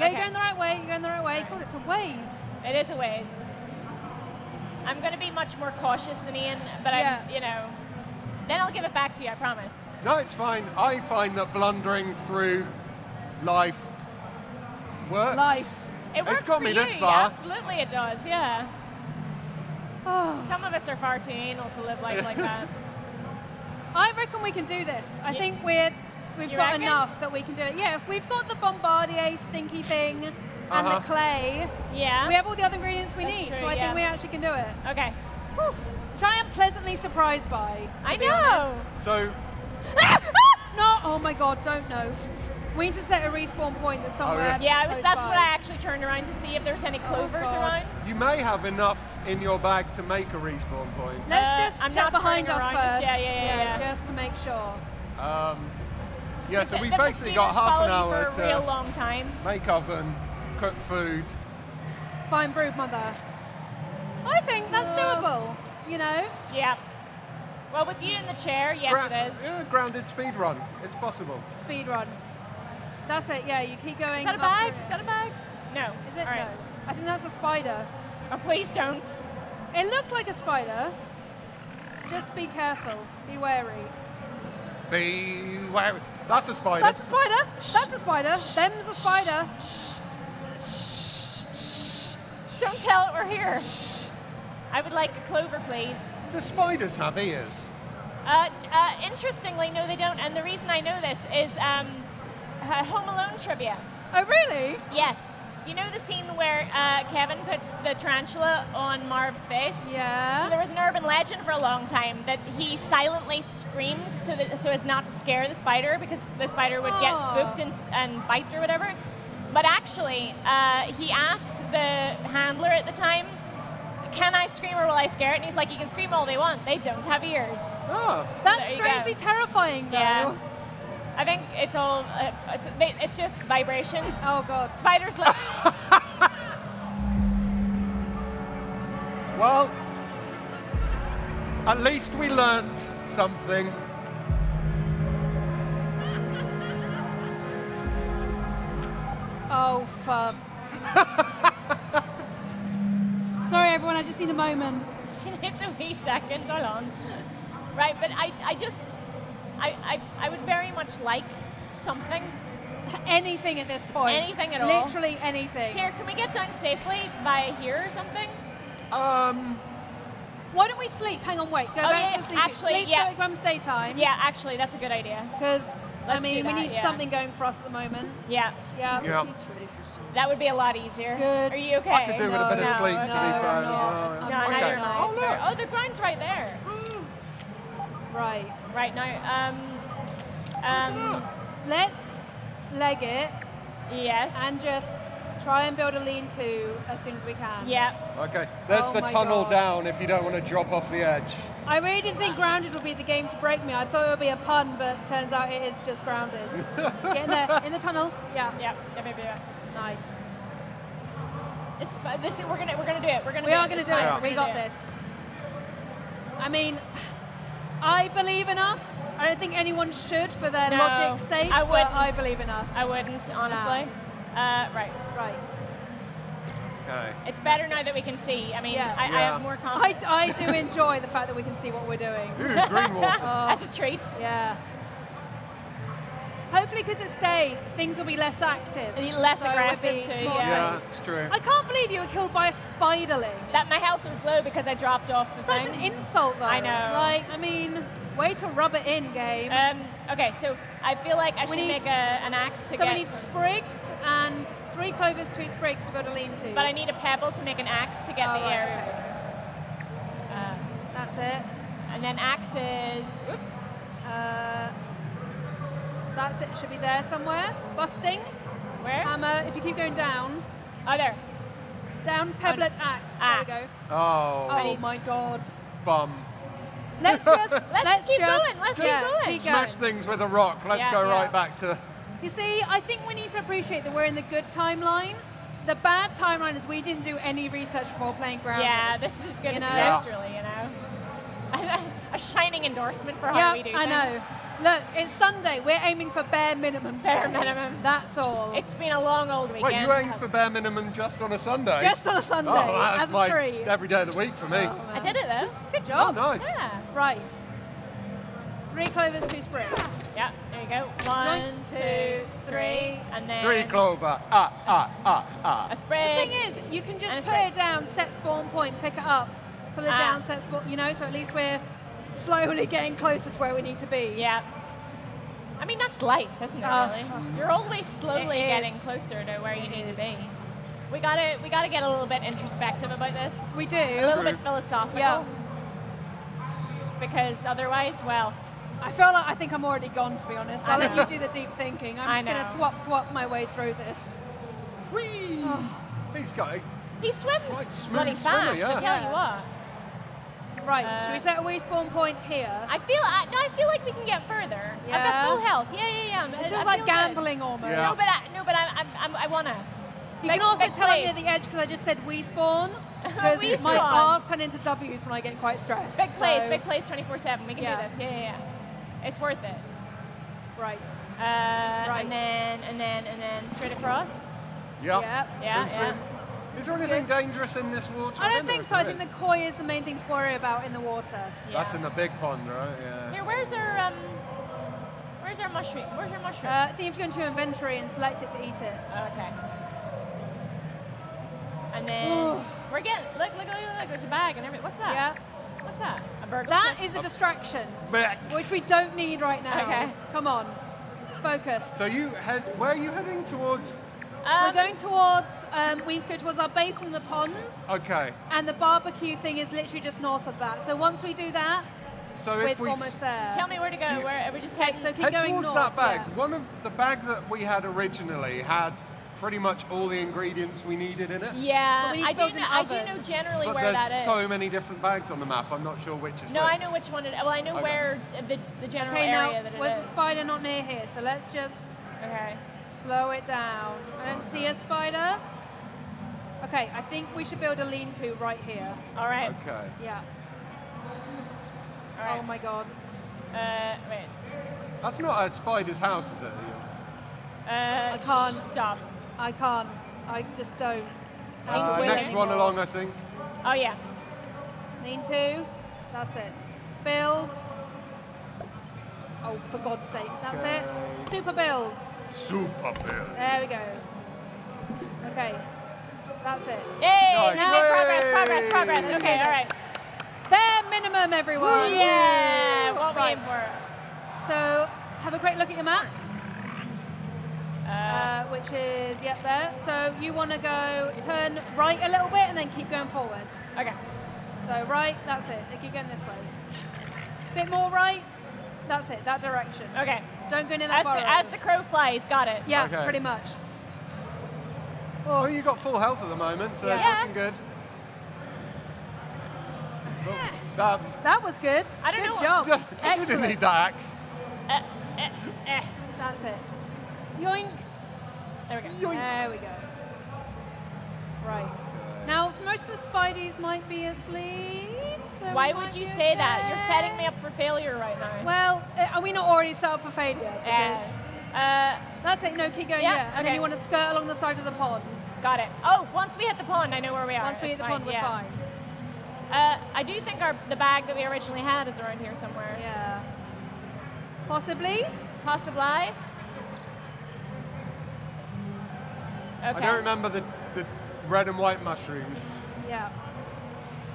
Yeah, okay. You're going the right way. You're going the right way. Right. God, it's a ways. It is a ways. I'm going to be much more cautious than Ian, but yeah. I'm, you know. Then I'll give it back to you, I promise. No, it's fine. I find that blundering through life Works. Life. It works. It's got for me you. this far. Absolutely, it does. Yeah. Oh. Some of us are far too anal to live life like that. I reckon we can do this. I you, think we're we've got reckon? enough that we can do it. Yeah. If we've got the Bombardier stinky thing and uh-huh. the clay, yeah, we have all the other ingredients we That's need. True, so I yeah. think we actually can do it. Okay. Whew. Which I am pleasantly surprised by. I know. Honest. So. No. Oh my God. Don't know. We need to set a respawn point that's somewhere. Oh, yeah, yeah I was, that's by. what I actually turned around to see if there's any clovers oh, around. You may have enough in your bag to make a respawn point. Let's uh, just I'm check behind us first. Yeah yeah, yeah, yeah, yeah. Just to make sure. Um, yeah, so, so we basically got half an hour to real long time. make oven, cook food. Find Broodmother. I think that's doable, you know? Yeah. Well, with you in the chair, yes Gra it is. Yeah, Grounded speedrun. It's possible. Speedrun. That's it, yeah, you keep going. Is that a bag? Is that a bag? No. Is it? Right. No. I think that's a spider. Oh, please don't. It looked like a spider. Just be careful. Be wary. Be wary. That's a spider. That's a spider. That's a spider. Them's a spider. Don't tell it we're here. I would like a clover, please. Do spiders have ears? Uh, uh, interestingly, no, they don't. And the reason I know this is... Um, Uh, Home Alone trivia. Oh, really? Yes. You know the scene where uh, Kevin puts the tarantula on Marv's face? Yeah. So there was an urban legend for a long time that he silently screamed so that, so as not to scare the spider because the spider would get spooked and, and bite or whatever. But actually, uh, he asked the handler at the time, can I scream or will I scare it? And he's like, you can scream all they want. They don't have ears. Oh. So that's strangely terrifying, though. Yeah. I think it's all, uh, it's, it's just vibrations. Oh, God. Spiders live. Well, at least we learned something. Oh, fuck. Sorry, everyone, I just need a moment. She needs a wee second, hold on. Right, but I, I just... I, I, I would very much like something. Anything at this point. Anything at all. Literally anything. Here, can we get down safely by here or something? Um. Why don't we sleep? Hang on, wait. Go oh, back yeah, to sleep. Actually, sleep yeah. so it becomes daytime. Yeah, actually, that's a good idea. Because, I mean, that, we need yeah. something going for us at the moment. Yeah. Yeah. yeah. That would be a lot easier. Good. Are you okay? I could do no, with a bit no, of sleep, no, to be fair. No, as well. no, no okay. not oh, no. oh, the grind's right there. Mm. Right. Right now, um, um, let's leg it. Yes. And just try and build a lean-to as soon as we can. Yeah. Okay. There's oh the tunnel God. down if you don't want to drop off the edge. I really didn't think Grounded would be the game to break me. I thought it would be a pun, but turns out it is just Grounded. Get in there, in the tunnel. Yeah. Yeah. Yeah, maybe, yeah. Nice. This is fun. This is, we're gonna we're gonna do it. We're gonna. We do are it. gonna do it. Yeah. We got this. I mean, I believe in us. I don't think anyone should for their no, logic's sake. I wouldn't. But I believe in us. I wouldn't, honestly. No. Uh, right. Right. Okay. It's better That's now it. that we can see. I mean, yeah. I, yeah. I have more confidence. I, I do enjoy the fact that we can see what we're doing. Ooh, green water. Oh. That's a treat. Yeah. Hopefully, because it's day, things will be less active. Less so aggressive, too. Yeah, that's true. I can't believe you were killed by a spiderling. That my health was low because I dropped off the Such thing. Such an insult, though. I know. Like, I mean, way to rub it in, game. Um, okay, so I feel like I we should need, make a, an axe to so get... So we need sprigs and three clovers, two sprigs to build a lean to. But I need a pebble to make an axe to get oh, the air. Okay. Uh, that's it. And then axes... Oops. Uh... That's it, should be there somewhere. Busting. Where? Hammer, if you keep going down. Oh, there. Down, pebblet, axe. Ah. There we go. Oh. Oh, my God. Bum. Let's just, let's, let's keep just, going, let's yeah, keep going. Keep Smash going. things with a rock, let's yeah, go yeah. right back to... You see, I think we need to appreciate that we're in the good timeline. The bad timeline is we didn't do any research before playing Grounded. Yeah, this is as good you know? as it yeah. really, you know. A shining endorsement for how yep, we do things. I know. Look, it's Sunday. We're aiming for bare minimum. Bare minimum. That's all. It's been a long old weekend. Wait, you aimed for bare minimum just on a Sunday? Just on a Sunday. Oh, that's as a like tree. Every day of the week for me. Oh, I did it though. Good job. Oh, nice. Yeah. Right. Three clovers, two sprigs. Yeah. There you go. One, Nine, two, three, and then three clover. Ah, ah, ah, ah. A sprig. The thing is, you can just put it down, set spawn point, pick it up, put it ah. down, set spawn. You know, so at least we're slowly getting closer to where we need to be. Yeah. I mean, that's life, isn't it, oh, really? You're always slowly getting closer to where it you need is. to be. We gotta, we gotta get a little bit introspective about this. We do. A little True. bit philosophical. Yeah. Because otherwise, well. I feel like I think I'm already gone, to be honest. I'll let you do the deep thinking. I'm I just know. gonna thwop, thwop my way through this. Whee! Oh. He's got it. He swims quite bloody fast, swimmer, yeah. I tell you what. Right, uh, should we set a respawn point here? I feel, I, no, I feel like we can get further. Yeah. I've got full health. Yeah, yeah, yeah. This is like gambling good. almost. Yeah. No, but I, no, but I, I, I, I wanna. You beg, can also tell place. I'm near the edge because I just said respawn. Because my R's turn into W's when I get quite stressed. Big so. plays, big plays, twenty-four seven. We can yeah. do this. Yeah, yeah, yeah. It's worth it. Right. Uh, right. And then, and then, and then, straight across. Yeah. Yeah. Yeah. yeah. Is there anything Good. dangerous in this water? I don't think so. I think the koi is the main thing to worry about in the water. Yeah. That's in the big pond, right? Yeah. Here, where's our um, where's our mushroom? Where's your mushroom? Uh, so you have to go into your inventory and select it to eat it. Oh, okay. And then Ooh. we're getting look, look, look, look, there's a bag and everything. What's that? Yeah. What's that? A burglar? That is a distraction, a which we don't need right now. Okay. Come on, focus. So you head. Where are you heading towards? Um, We're going towards, um, we need to go towards our base in the pond. Okay. And the barbecue thing is literally just north of that. So once we do that, so we're if we almost there. Tell me where to go. Where are we just heading? So keep head going towards north, that bag. Yeah. One of the bag that we had originally had pretty much all the ingredients we needed in it. Yeah, I do, know, I do know generally but where that is. But there's so many different bags on the map. I'm not sure which is No, where. I know which one it is. Well, I know okay. where the, the general okay, area now, that it is. Where's the spider not near here? So let's just... Okay. Slow it down. I don't see a spider. Okay, I think we should build a lean-to right here. All right. Okay. Yeah. All right. Oh my God. Uh, wait. That's not a spider's house, is it? Uh, I can't stop. I can't. I just don't. Uh, the next one along, I think. Oh yeah. Lean-to. That's it. Build. Oh, for God's sake. That's okay. it. Super build. Super build. There we go. Okay, that's it. Yay! Nice. Now Yay. progress, progress, progress. Let's okay, all right. Bare minimum, everyone. Yeah, what we aim for. So, have a quick look at your map, uh, uh, which is yep there. So you want to go turn right a little bit and then keep going forward. Okay. So right, that's it. They keep going this way. Bit more right. That's it. That direction. Okay. Don't go near that bar. As the crow flies, got it. Yeah, okay. pretty much. Oh. Well, you got full health at the moment, so yeah. that's looking good. Yeah. That, that was good. I don't good know job. What, Excellent. You didn't need that axe. Uh, uh, uh. That's it. Yoink. There we go. Yoink. There we go. Right. Now, most of the Spideys might be asleep. So why would you say okay. that? You're setting me up for failure right now. Well, are we not already set up for failure? Yes. Uh, That's it. No, keep going. Yeah. yeah. And okay. then you want to skirt along the side of the pond. Got it. Oh, once we hit the pond, I know where we are. Once we hit the pond, we're yeah. fine. Uh, I do think our, the bag that we originally had is around here somewhere. Yeah. Possibly. Possibly. Okay. I don't remember the, the red and white mushrooms. Yeah.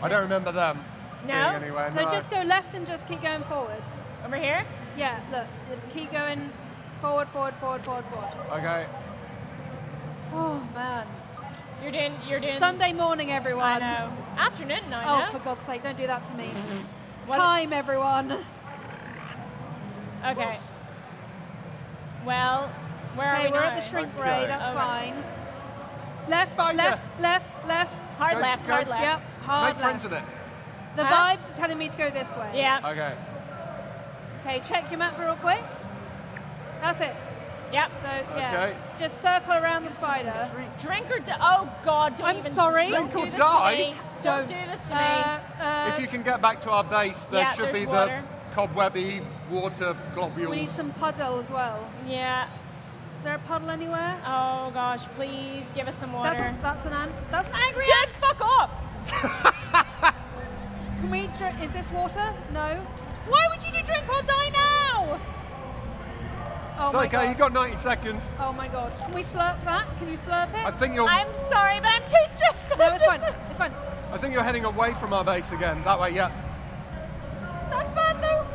I don't remember them. No? Being anywhere. So no. just go left and just keep going forward. Over here? Yeah, look. Just keep going forward, forward, forward, forward, forward. Okay. Oh, man. You're doing, you're doing... Sunday morning, everyone. I know. Afternoon, no, I know. Oh, for God's sake, don't do that to me. What? Time, everyone. Okay. Well... Where okay, are we we're now? At the shrink ray, okay. that's okay. fine. Left, Spider. left, left, left. Hard go, left, go. hard left. Yep, hard Make left. With it. The huh? vibes are telling me to go this way. Yeah. Okay. Okay, check your map real quick. That's it. Yep. So, yeah. Okay. Just circle around the spider. Drink, drink or die. Oh, God, don't I'm even sorry. Drink or die? Don't do this to me. Uh, uh, if you can get back to our base, there yeah, should be water. the cobwebby water globules. We need some puddle as well. Yeah. Is there a puddle anywhere? Oh gosh, please give us some water. That's, a, that's an ant. That's an angry ant. Dude, fuck off! Can we drink? Is this water? No. Why would you do drink or die now? Oh it's my okay, god. you got ninety seconds. Oh my god. Can we slurp that? Can you slurp it? I think you're. I'm sorry, but I'm too stressed out. No, it's fine. It's fine. I think you're heading away from our base again. That way, yeah. That's bad though.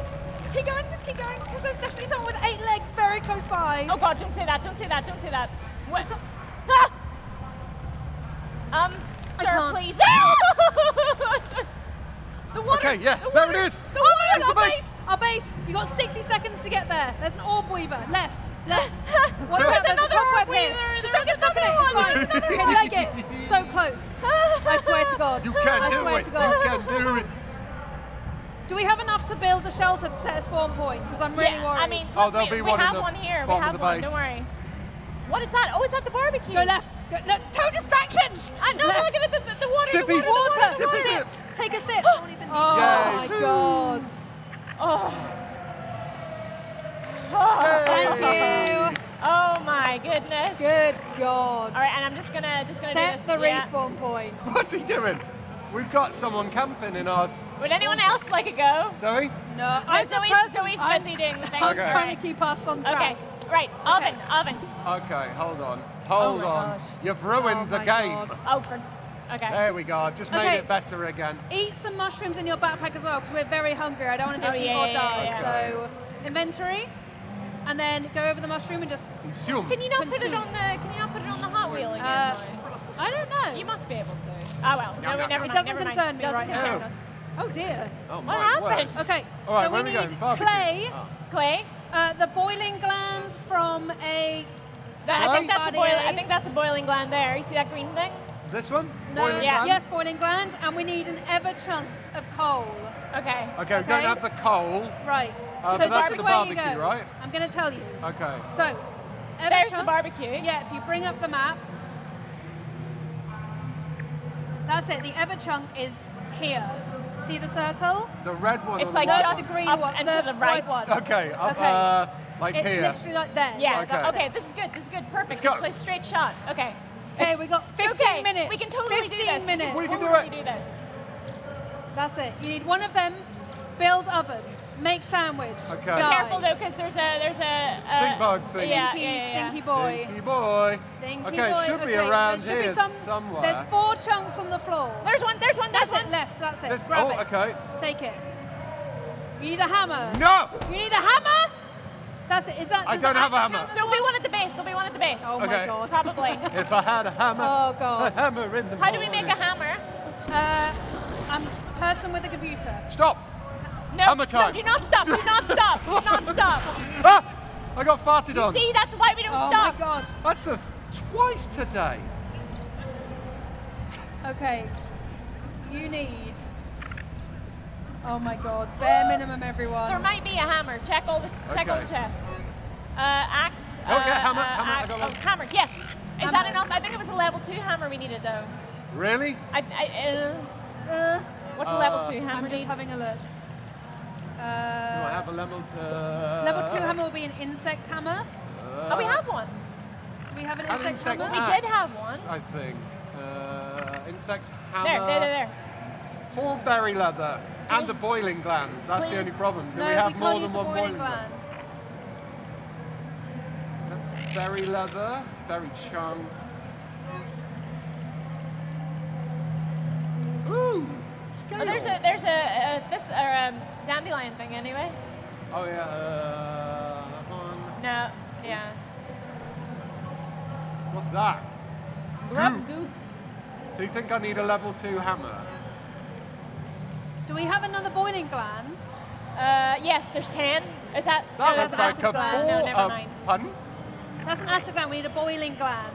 Keep going, just keep going, because there's definitely someone with eight legs very close by. Oh God, don't say that, don't say that, don't say that. What? Ah! Um, sir, please. the water, okay, yeah, the water, there it is. The water, oh my God, our base. base, our base. You've got sixty seconds to get there. There's an orb weaver, left, left. Watch out, there's another orb weaver. Just don't get stuck in it, it's fine. You can leg it, so close. I swear to God. You can do it, you can do it. Do we have enough to build a shelter to set a spawn point? Because I'm really yeah, worried. I mean, oh, there'll be we one have the one here. We have one, base. Don't worry. What is that? Oh, is that the barbecue? Go left. Go, no, toe distractions! I know, left. look at the, the, the water. Sippies. The water, the water, Sippy sips. Sip. Take a sip. oh Yay. my God. Oh. oh thank you. Oh my goodness. Good God. All right, and I'm just gonna, just gonna set do this. the yeah. respawn point. What's he doing? We've got someone camping in our... Would anyone else like a go? Zoe? No, I'm no, Zoe's, the Zoe's busy I'm, doing the thing. I'm okay. trying to keep us on track. Okay, right, oven, okay. oven. Okay, hold on, hold oh on. Gosh. You've ruined oh the game. God. Oh, for, okay. There we go, I've just okay. made it better again. Eat some mushrooms in your backpack as well, because we're very hungry. I don't want to do oh, eat yeah, or die. Yeah, yeah, yeah. So, inventory, and then go over the mushroom and just... Consume. Can you not Consume. put it on the, can you not put it on the Hot Wheel again? Uh, I don't know. You must be able to. Oh, well, no, no, no. never mind. It doesn't never concern mind. me right now. Oh dear. Oh my what happened? Word. Okay, right, so we need we clay. Oh. Clay? Uh, the boiling gland from a... That, I, think that's a boil, I think that's a boiling gland there. You see that green thing? This one? No. Boiling yeah. Yes, boiling gland. And we need an ever chunk of coal. Okay. Okay, we okay. don't have the coal. Right. Uh, so but that's the barbecue, right? I'm going to tell you. Okay. So, ever There's chunk. the barbecue. Yeah, if you bring up the map. That's it. The ever chunk is here. See the circle? The red one. It's like just the green up one, and the to the right. right one. Okay, up, okay. Uh, like it's here. It's literally like there. Yeah. yeah okay. okay, this is good. This is good. Perfect. It's like a straight shot. Okay. Okay, we got fifteen minutes. We can totally do this. Minutes. We can totally do, do this. That's it. You need one of them. Build oven. Make sandwich. Okay. Die. Be careful though, because there's a there's a stink bug uh, thing. Stinky, yeah, yeah, yeah. stinky boy. Stinky boy. Stinky okay, boy. Okay, it should be okay. around there should here be some, somewhere. There's four chunks on the floor. There's one. There's one. There's that's one. It. Left. That's it. This, Grab oh, it. okay. Take it. You need a hammer. No. You need a hammer. That's it. Is that? I don't have a hammer. There'll be one at the base. There'll be one at the base. Oh okay. my God. Probably. If I had a hammer. Oh God. A hammer in the. How morning. do we make a hammer? Uh, I'm a person with a computer. Stop. No, no, do not stop, do not stop, do not stop. ah, I got farted you on. See, that's why we don't oh stop. Oh my God. That's the twice today. Okay, you need, oh my God, bare minimum everyone. There might be a hammer, check all the, check okay. all the chests. Uh, axe, Oh, uh, yeah, hammer, uh, hammer. I, I got oh, hammer, yes. Hammer. Is that enough? I think it was a level two hammer we needed, though. Really? I, I, uh, uh, what's uh, a level two hammer? I'm just need? having a look. Uh, Do I have a level two? Uh, level two hammer will be an insect hammer. Uh, oh, we have one. We have an insect, an insect hammer? Axe, we did have one. I think. Uh, insect hammer. There, there, there, there. Full berry leather and the boiling gland. That's Please. the only problem. Do no, we have we more than use one boiling, boiling gland? gland? Berry leather, berry chunk. Ooh, scales. Oh, there's a there's a, a this or um, dandelion thing anyway. Oh yeah. Uh, on. No. Yeah. What's that? Grub goop. Do you think I need a level two hammer? Do we have another boiling gland? Uh, yes. There's ten. Is that? That no, looks like a gland. No, never mind. Pardon? That's an acid gland, we need a boiling gland.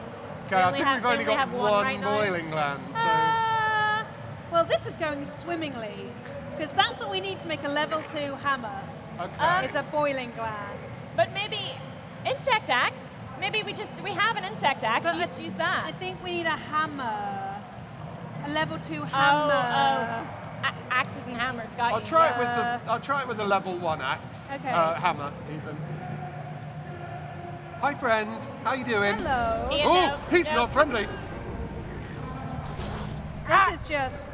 Okay, I think have, we've only we got one, one right boiling now. gland. So. Uh, well, this is going swimmingly, because that's what we need to make a level two hammer. Okay. Um, it's a boiling gland. But maybe insect axe, maybe we just, we have an insect axe, but let's use that. I think we need a hammer, a level two hammer. Oh, oh. Axes and hammers, got I'll you. Try uh, it with the, I'll try it with a level one axe, okay. uh, hammer even. Hi friend, how you doing? Hello. Yeah, oh, no, he's no. not friendly. This ah. is just...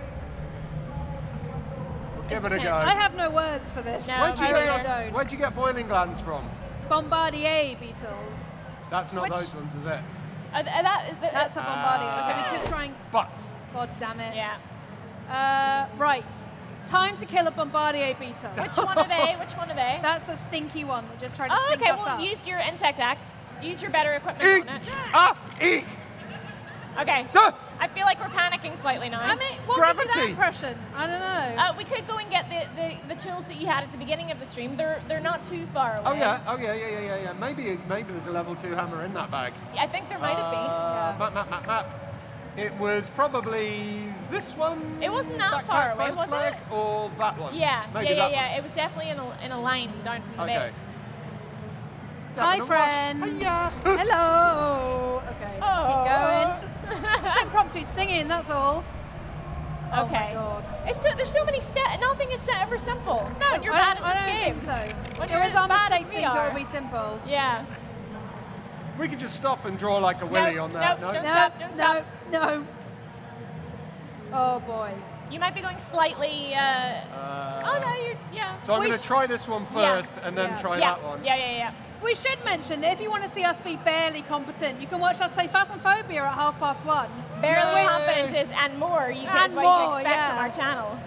We'll give it a go. I have no words for this. No, where'd, you I get, don't. where'd you get boiling glands from? Bombardier beetles. That's not Which, those ones, is it? Are, are that, is the, That's uh, a Bombardier, so we could try and... But. God damn it. Yeah. Uh, right. Time to kill a Bombardier beetle. Which one are they? Which one are they? That's the stinky one that just tried to stink us up. Oh, okay. Well, use your insect axe. Use your better equipment eek. on it. Ah, eek. Okay. Duh. I feel like we're panicking slightly now. I mean, what Gravity. was that impression? I don't know. Uh, we could go and get the, the, the tools that you had at the beginning of the stream. They're they're not too far away. Oh yeah. Oh yeah. Yeah yeah yeah yeah. Maybe maybe there's a level two hammer in that bag. Yeah, I think there might have uh, been. Yeah. Map map map map. It was probably this one. It wasn't that, that far away, was flag, it? Or that one. Yeah, Maybe yeah, yeah. yeah. It was definitely in a, in a line down from the okay. base. Hi, friend. Hello. Okay, let's oh. keep going. It's just, just impromptu singing. That's all. Okay. Oh my God. It's so, there's so many steps. Nothing is ever simple. No, when you're I bad at this I don't game. Think so. When you're it was our mistake to think it would be simple. Yeah. We could just stop and draw like a willy no, on that. No, no, don't no, stop, don't no, stop. no. Oh boy. You might be going slightly. Uh, uh, oh no, you. Yeah. So I'm going to try this one first yeah, and then yeah, try yeah, that one. Yeah, yeah, yeah. We should mention that if you want to see us be barely competent, you can watch us play Phasmophobia at half past one. Barely competent is and more. You can, and what more, you can expect yeah. from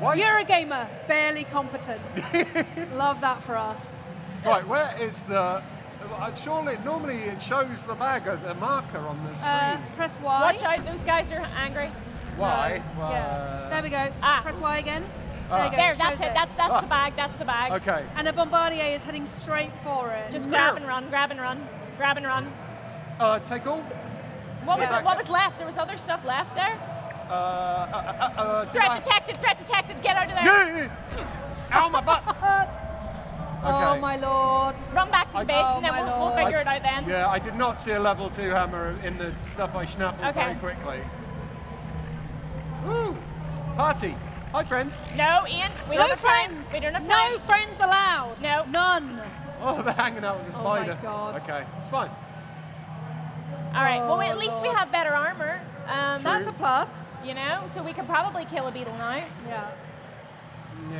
our channel. What? Eurogamer, barely competent. Love that for us. Right, where is the? Surely, normally it shows the bag as a marker on the screen. Uh, press Y. Watch out, those guys are angry. Y. No. y. Yeah. There we go. Ah. Press Y again. Ah. There you go. There, that's it. it. That's, that's ah. the bag. That's the bag. Okay. And a Bombardier is heading straight for it. Just grab no. and run, grab and run, grab and run. Uh, take all? What was, yeah. it, what was left? There was other stuff left there? Uh, uh, uh, uh, threat I... detected, threat detected. Get out of there. Ow, my butt. Okay. Oh my lord. Run back to the base oh and then we'll, we'll figure I, it out then. Yeah, I did not see a level two hammer in the stuff I schnaffled okay. very quickly. Woo! Party. Hi friends. No, Ian, we no don't have friends. Time. We don't have time. No friends allowed. No. None. Oh, they're hanging out with the spider. Oh my god. Okay, it's fine. Alright, oh well at least lord. we have better armor. Um, That's a plus. You know, so we could probably kill a beetle now. Yeah. All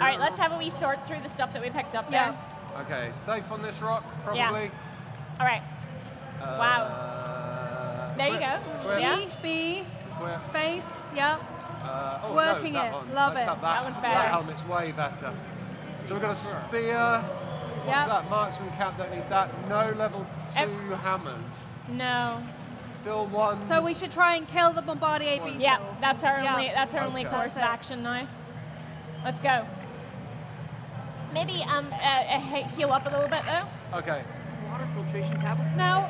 right, let's have a wee sort through the stuff that we picked up there. Yeah. Okay, safe on this rock, probably. Yeah. All right. Uh, wow. There you go. Yeah. B, face, yeah. Uh, oh, Working no, it, one. love let's it. That. that one's better. That helmet's way better. So we've got a spear. What's yep. that? Marksman cap, don't need that. No level two um, hammers. No. Still one. So we should try and kill the Bombardier beetle. Yeah, that's our yeah. only that's our okay. only course of action now. Let's go. Maybe um uh, uh, heal up a little bit though. Okay. Water filtration tablets. Now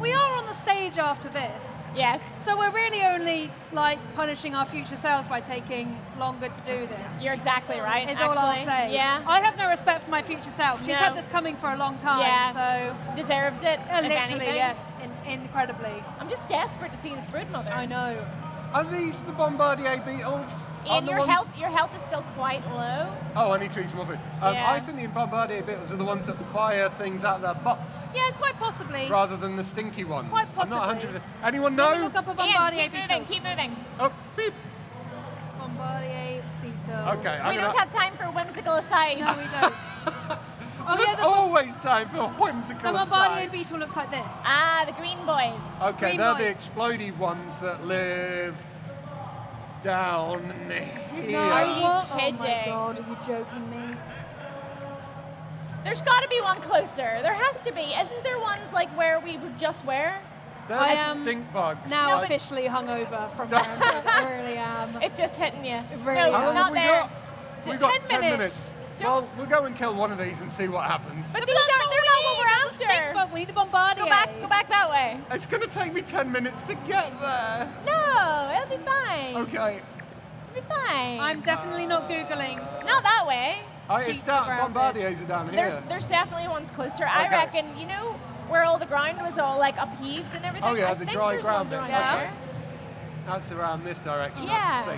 we are on the stage after this. Yes. So we're really only like punishing our future selves by taking longer to do this. You're exactly right. Is all I'll say. Yeah. I have no respect for my future self. She's no. had this coming for a long time. Yeah. So deserves it. Uh, literally, yes. In incredibly. I'm just desperate to see this Broodmother. I know. Are these the Bombardier beetles? And your health, your health is still quite low. Oh, I need to eat some more food. Um, yeah. I think the Bombardier beetles are the ones that fire things out of their butts. Yeah, quite possibly. Rather than the stinky ones. Quite possibly. I'm not one hundred percent. Anyone know? Look up a Bombardier Ian, keep beetle. Moving, keep moving. Oh, beep. Bombardier beetle. Okay, I'm We gonna... don't have time for whimsical aside. No, we don't. Oh, there's yeah, the always time for whimsical aside. The Bombardier beetle looks like this. Ah, the green boys. Okay, green they're boys. the explodey ones that live... down here. No, are you kidding? Oh my God, are you joking me? There's got to be one closer. There has to be. Isn't there ones like where we would just wear? They're stink bugs. Now like. officially hungover from Grounded. I really am. It's just hitting you. It really no, not we there. Got? We've got ten, ten minutes. minutes. Well, we'll go and kill one of these and see what happens. But these aren't, they're not what we're after. It's a stink bug. We need a Bombardier. Go back, go back that way. It's going to take me ten minutes to get there. No, it'll be fine. Okay. It'll be fine. I'm definitely not Googling. Not that way. Oh, it's down, Bombardiers are down here. There's, there's definitely ones closer. Okay. I reckon, you know, where all the ground was all like upheaved and everything? Oh yeah, I the dry ground. Okay. There. That's around this direction, yeah. I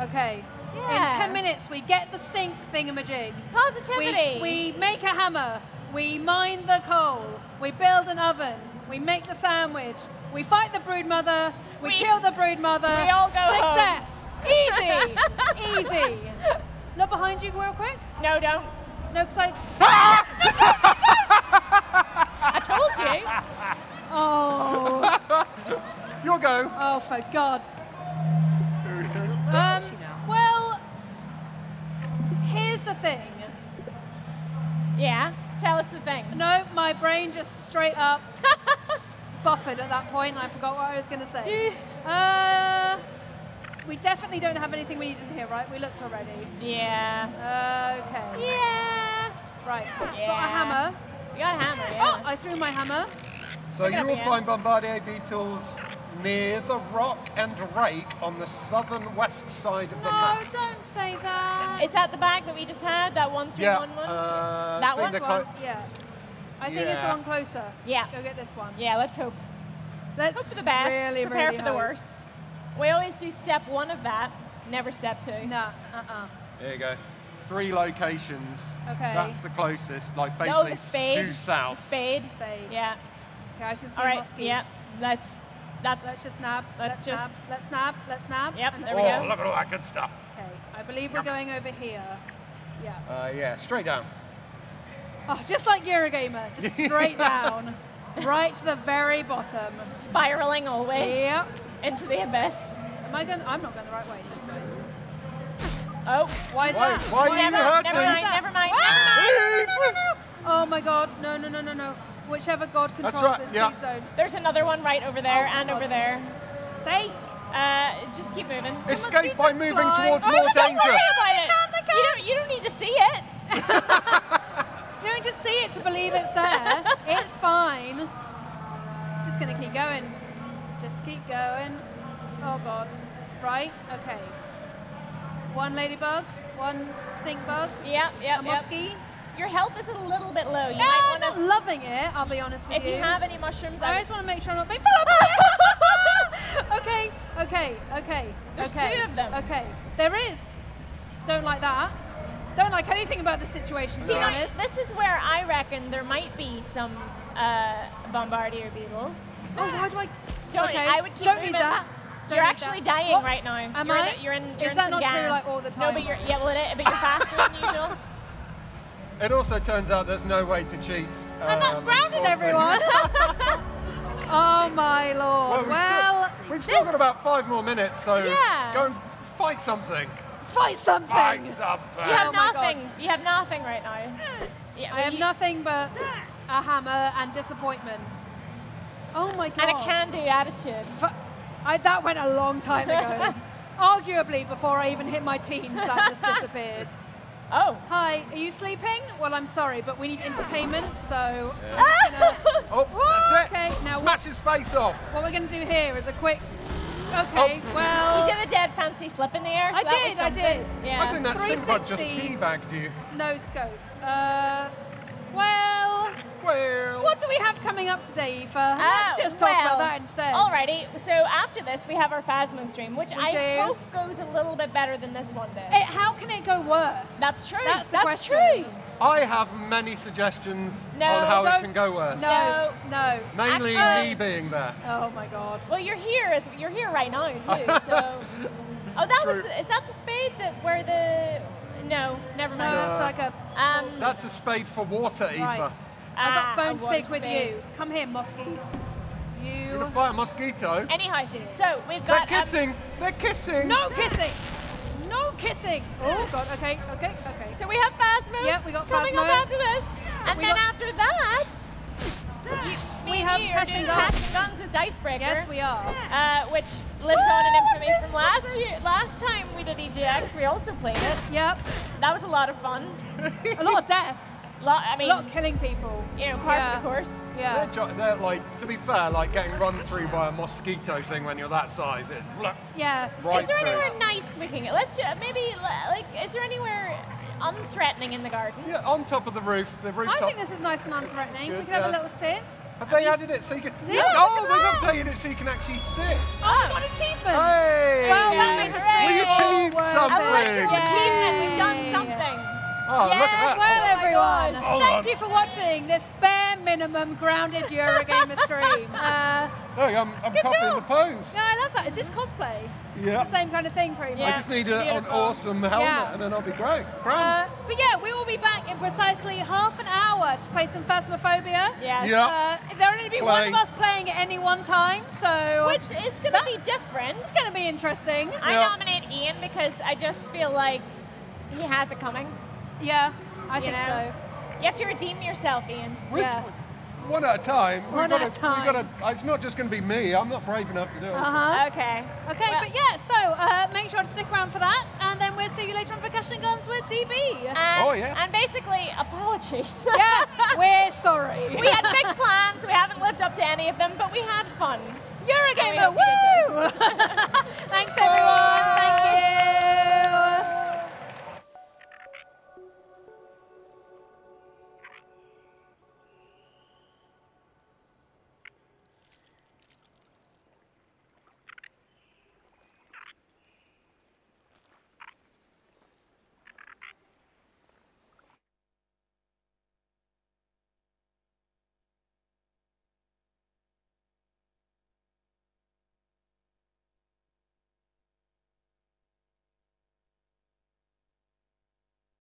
think. Okay. Yeah. In ten minutes, we get the sink thingamajig. Positivity. We, we make a hammer. We mine the coal. We build an oven. We make the sandwich. We fight the Broodmother. We, we kill the Broodmother. We all go Success. Home. Easy. Easy. Look behind you real quick. No, don't. No, because I... I told you. Oh. Your go. Oh, for God. Um, well, here's the thing. Yeah, tell us the thing. No, my brain just straight up buffered at that point. And I forgot what I was going to say. Uh, we definitely don't have anything we need in here, right? We looked already. Yeah. Uh, okay. Yeah. Right. Yeah. Got a hammer. We got a hammer, yeah. Oh, I threw my hammer. So you will find Bombardier beetles near the rock and rake on the southern west side of no, the map. No, don't say that. Is that the bag that we just had? That one thing, yeah, one one? Uh, that one? one? Yeah. I think yeah. it's the one closer. Yeah. Go get this one. Yeah, let's hope. Let's hope for the best. Really, Prepare really for hope. the worst. We always do step one of that, never step two. No, uh-uh. There you go. It's three locations. Okay. That's the closest, like basically no, spade. due south. The spade. Spade. Yeah. Okay, I can see All right, Mosky. yeah, let's... That's let's just nab, let's, let's just nab, let's nab, let's nab. Yep, and there oh, we go. Look at all that good stuff. Okay, I believe we're yep. going over here. Yeah. Uh, yeah, straight down. Oh, just like Eurogamer, just straight down. Right to the very bottom. Spiraling always. Yep. Into the abyss. Am I going, I'm not going the right way this way. Oh, why is why, that? Why are you never, hurting? Never mind, never mind, ah! never mind. No, no, no, no. Oh my God, no, no, no, no, no. Whichever God controls right. this yeah. zone. There's another one right over there oh, and God. over there. Safe. Uh, just keep moving. Escape by moving fly. towards oh, more danger. They can, they can. You, don't, you don't need to see it. You don't need to see it to believe it's there. It's fine. Just gonna keep going. Just keep going. Oh God. Right. Okay. One ladybug. One stink bug. Yep. Yep. A mosquito. Yep. Your health is a little bit low. You no, might wanna I'm not loving it, I'll be honest with if you. If you have any mushrooms, I, I just want to make sure I'm not being filled up. Okay, okay, okay. There's okay, two of them. Okay, there is. Don't like that. Don't like anything about the situation, to be honest. This is where I reckon there might be some uh, Bombardier beetles. Oh, why do I? Don't, okay. I would keep Don't moving. need that. Don't you're actually that. dying what? right now. Am you're I? In, you're in, you're is in that some not gas. true like all the time? No, but you're, yeah, well, it, but you're faster than usual. It also turns out there's no way to cheat. Um, and that's Grounded, everyone. Oh, my Lord. Well, we've, well, still, we've still got about five more minutes, so yeah. go and fight something. Fight something. Fight something. You have oh nothing. You have nothing right now. Yeah, I have you... nothing but a hammer and disappointment. Oh, my God. And a can-do attitude. F I, that went a long time ago. Arguably, before I even hit my teens, that just disappeared. Oh. Hi, are you sleeping? Well, I'm sorry, but we need entertainment, so. Yeah. I'm gonna... Oh, that's it. Okay, now smash his face off. What we're going to do here is a quick... Okay, oh. well... You did a dead fancy flip in the air. So I did, I did. Yeah. I think that Stimpod just teabagged you. No scope. Uh, well... Well... What do we have coming up today, Aoife? Oh, Let's just talk well, about that instead. Alrighty. So after this, we have our Phasmo stream, which we I do. hope goes a little bit better than this one did. It, how can it go worse? That's true. That's, the That's question. true. I have many suggestions no, on how it can go worse. No, no. Mainly Actually, me being there. Oh my God. Well, you're here. As, you're here right now too. So. oh, that True. was. Is that the spade that where the? No, never mind. No, that's like a. Um, that's a spade for water, Aoife. Right. Ah, I've got bone to pick with spade. you. Come here, muskies. You. You're gonna fight a mosquito. Anyhow, dude. So we've got. They're kissing. Um, They're kissing. No kissing. No kissing. Oh God. Okay. Okay. Okay. So we have Phasmo. Yep. We got coming Phasmo. Coming up after this, yeah. and we then after that, you, we have Cash 'n Guns with Dicebreaker. Yes, we are. Uh, which lives Ooh, on in infamy from last year. Last time we did E G X, we also played it. Yep. That was a lot of fun. a lot of death. Lot, I mean, a lot of killing people. You know, part yeah. of the course. Yeah. They're, they're like, to be fair, like getting run through by a mosquito thing when you're that size. It, yeah. Right is there through. anywhere nice we can get? Let's just, maybe, like, is there anywhere unthreatening in the garden? Yeah, on top of the roof. The rooftop. I think this is nice and unthreatening. Good, we can yeah. have a little sit. Have they added it so you can? Yeah, oh, they've updated it so you can actually sit. Oh, oh. got achievement. Hey. Well, that made the stream. We achieved something. Oh, yeah. achievement. We've done something. Oh, yeah, look at that. well, oh everyone, God. thank you for watching this bare minimum Grounded Eurogamer stream. Uh, look, I'm, I'm copying job. the pose. Yeah, I love that. Is this cosplay? Yeah. It's the same kind of thing, pretty much. Yeah. I just need a, an awesome helmet, yeah. and then I'll be great. Grand. Uh, but yeah, we will be back in precisely half an hour to play some Phasmophobia. Yeah. yeah. Uh, there will only be play. one of us playing at any one time, so... Which is going to be different. It's going to be interesting. Yeah. I nominate Ian because I just feel like he has it coming. Yeah, I you think know. so. You have to redeem yourself, Ian. We're yeah. One at a time. We've one got at a time. We've got to, it's not just going to be me. I'm not brave enough to do it. Uh-huh. Okay. Okay, well, but yeah, so uh, make sure to stick around for that, and then we'll see you later on for Cash 'n Guns with D B. And, oh, yes. And basically, apologies. Yeah, we're sorry. We had big plans. We haven't lived up to any of them, but we had fun. Eurogamer, woo! Thanks, everyone.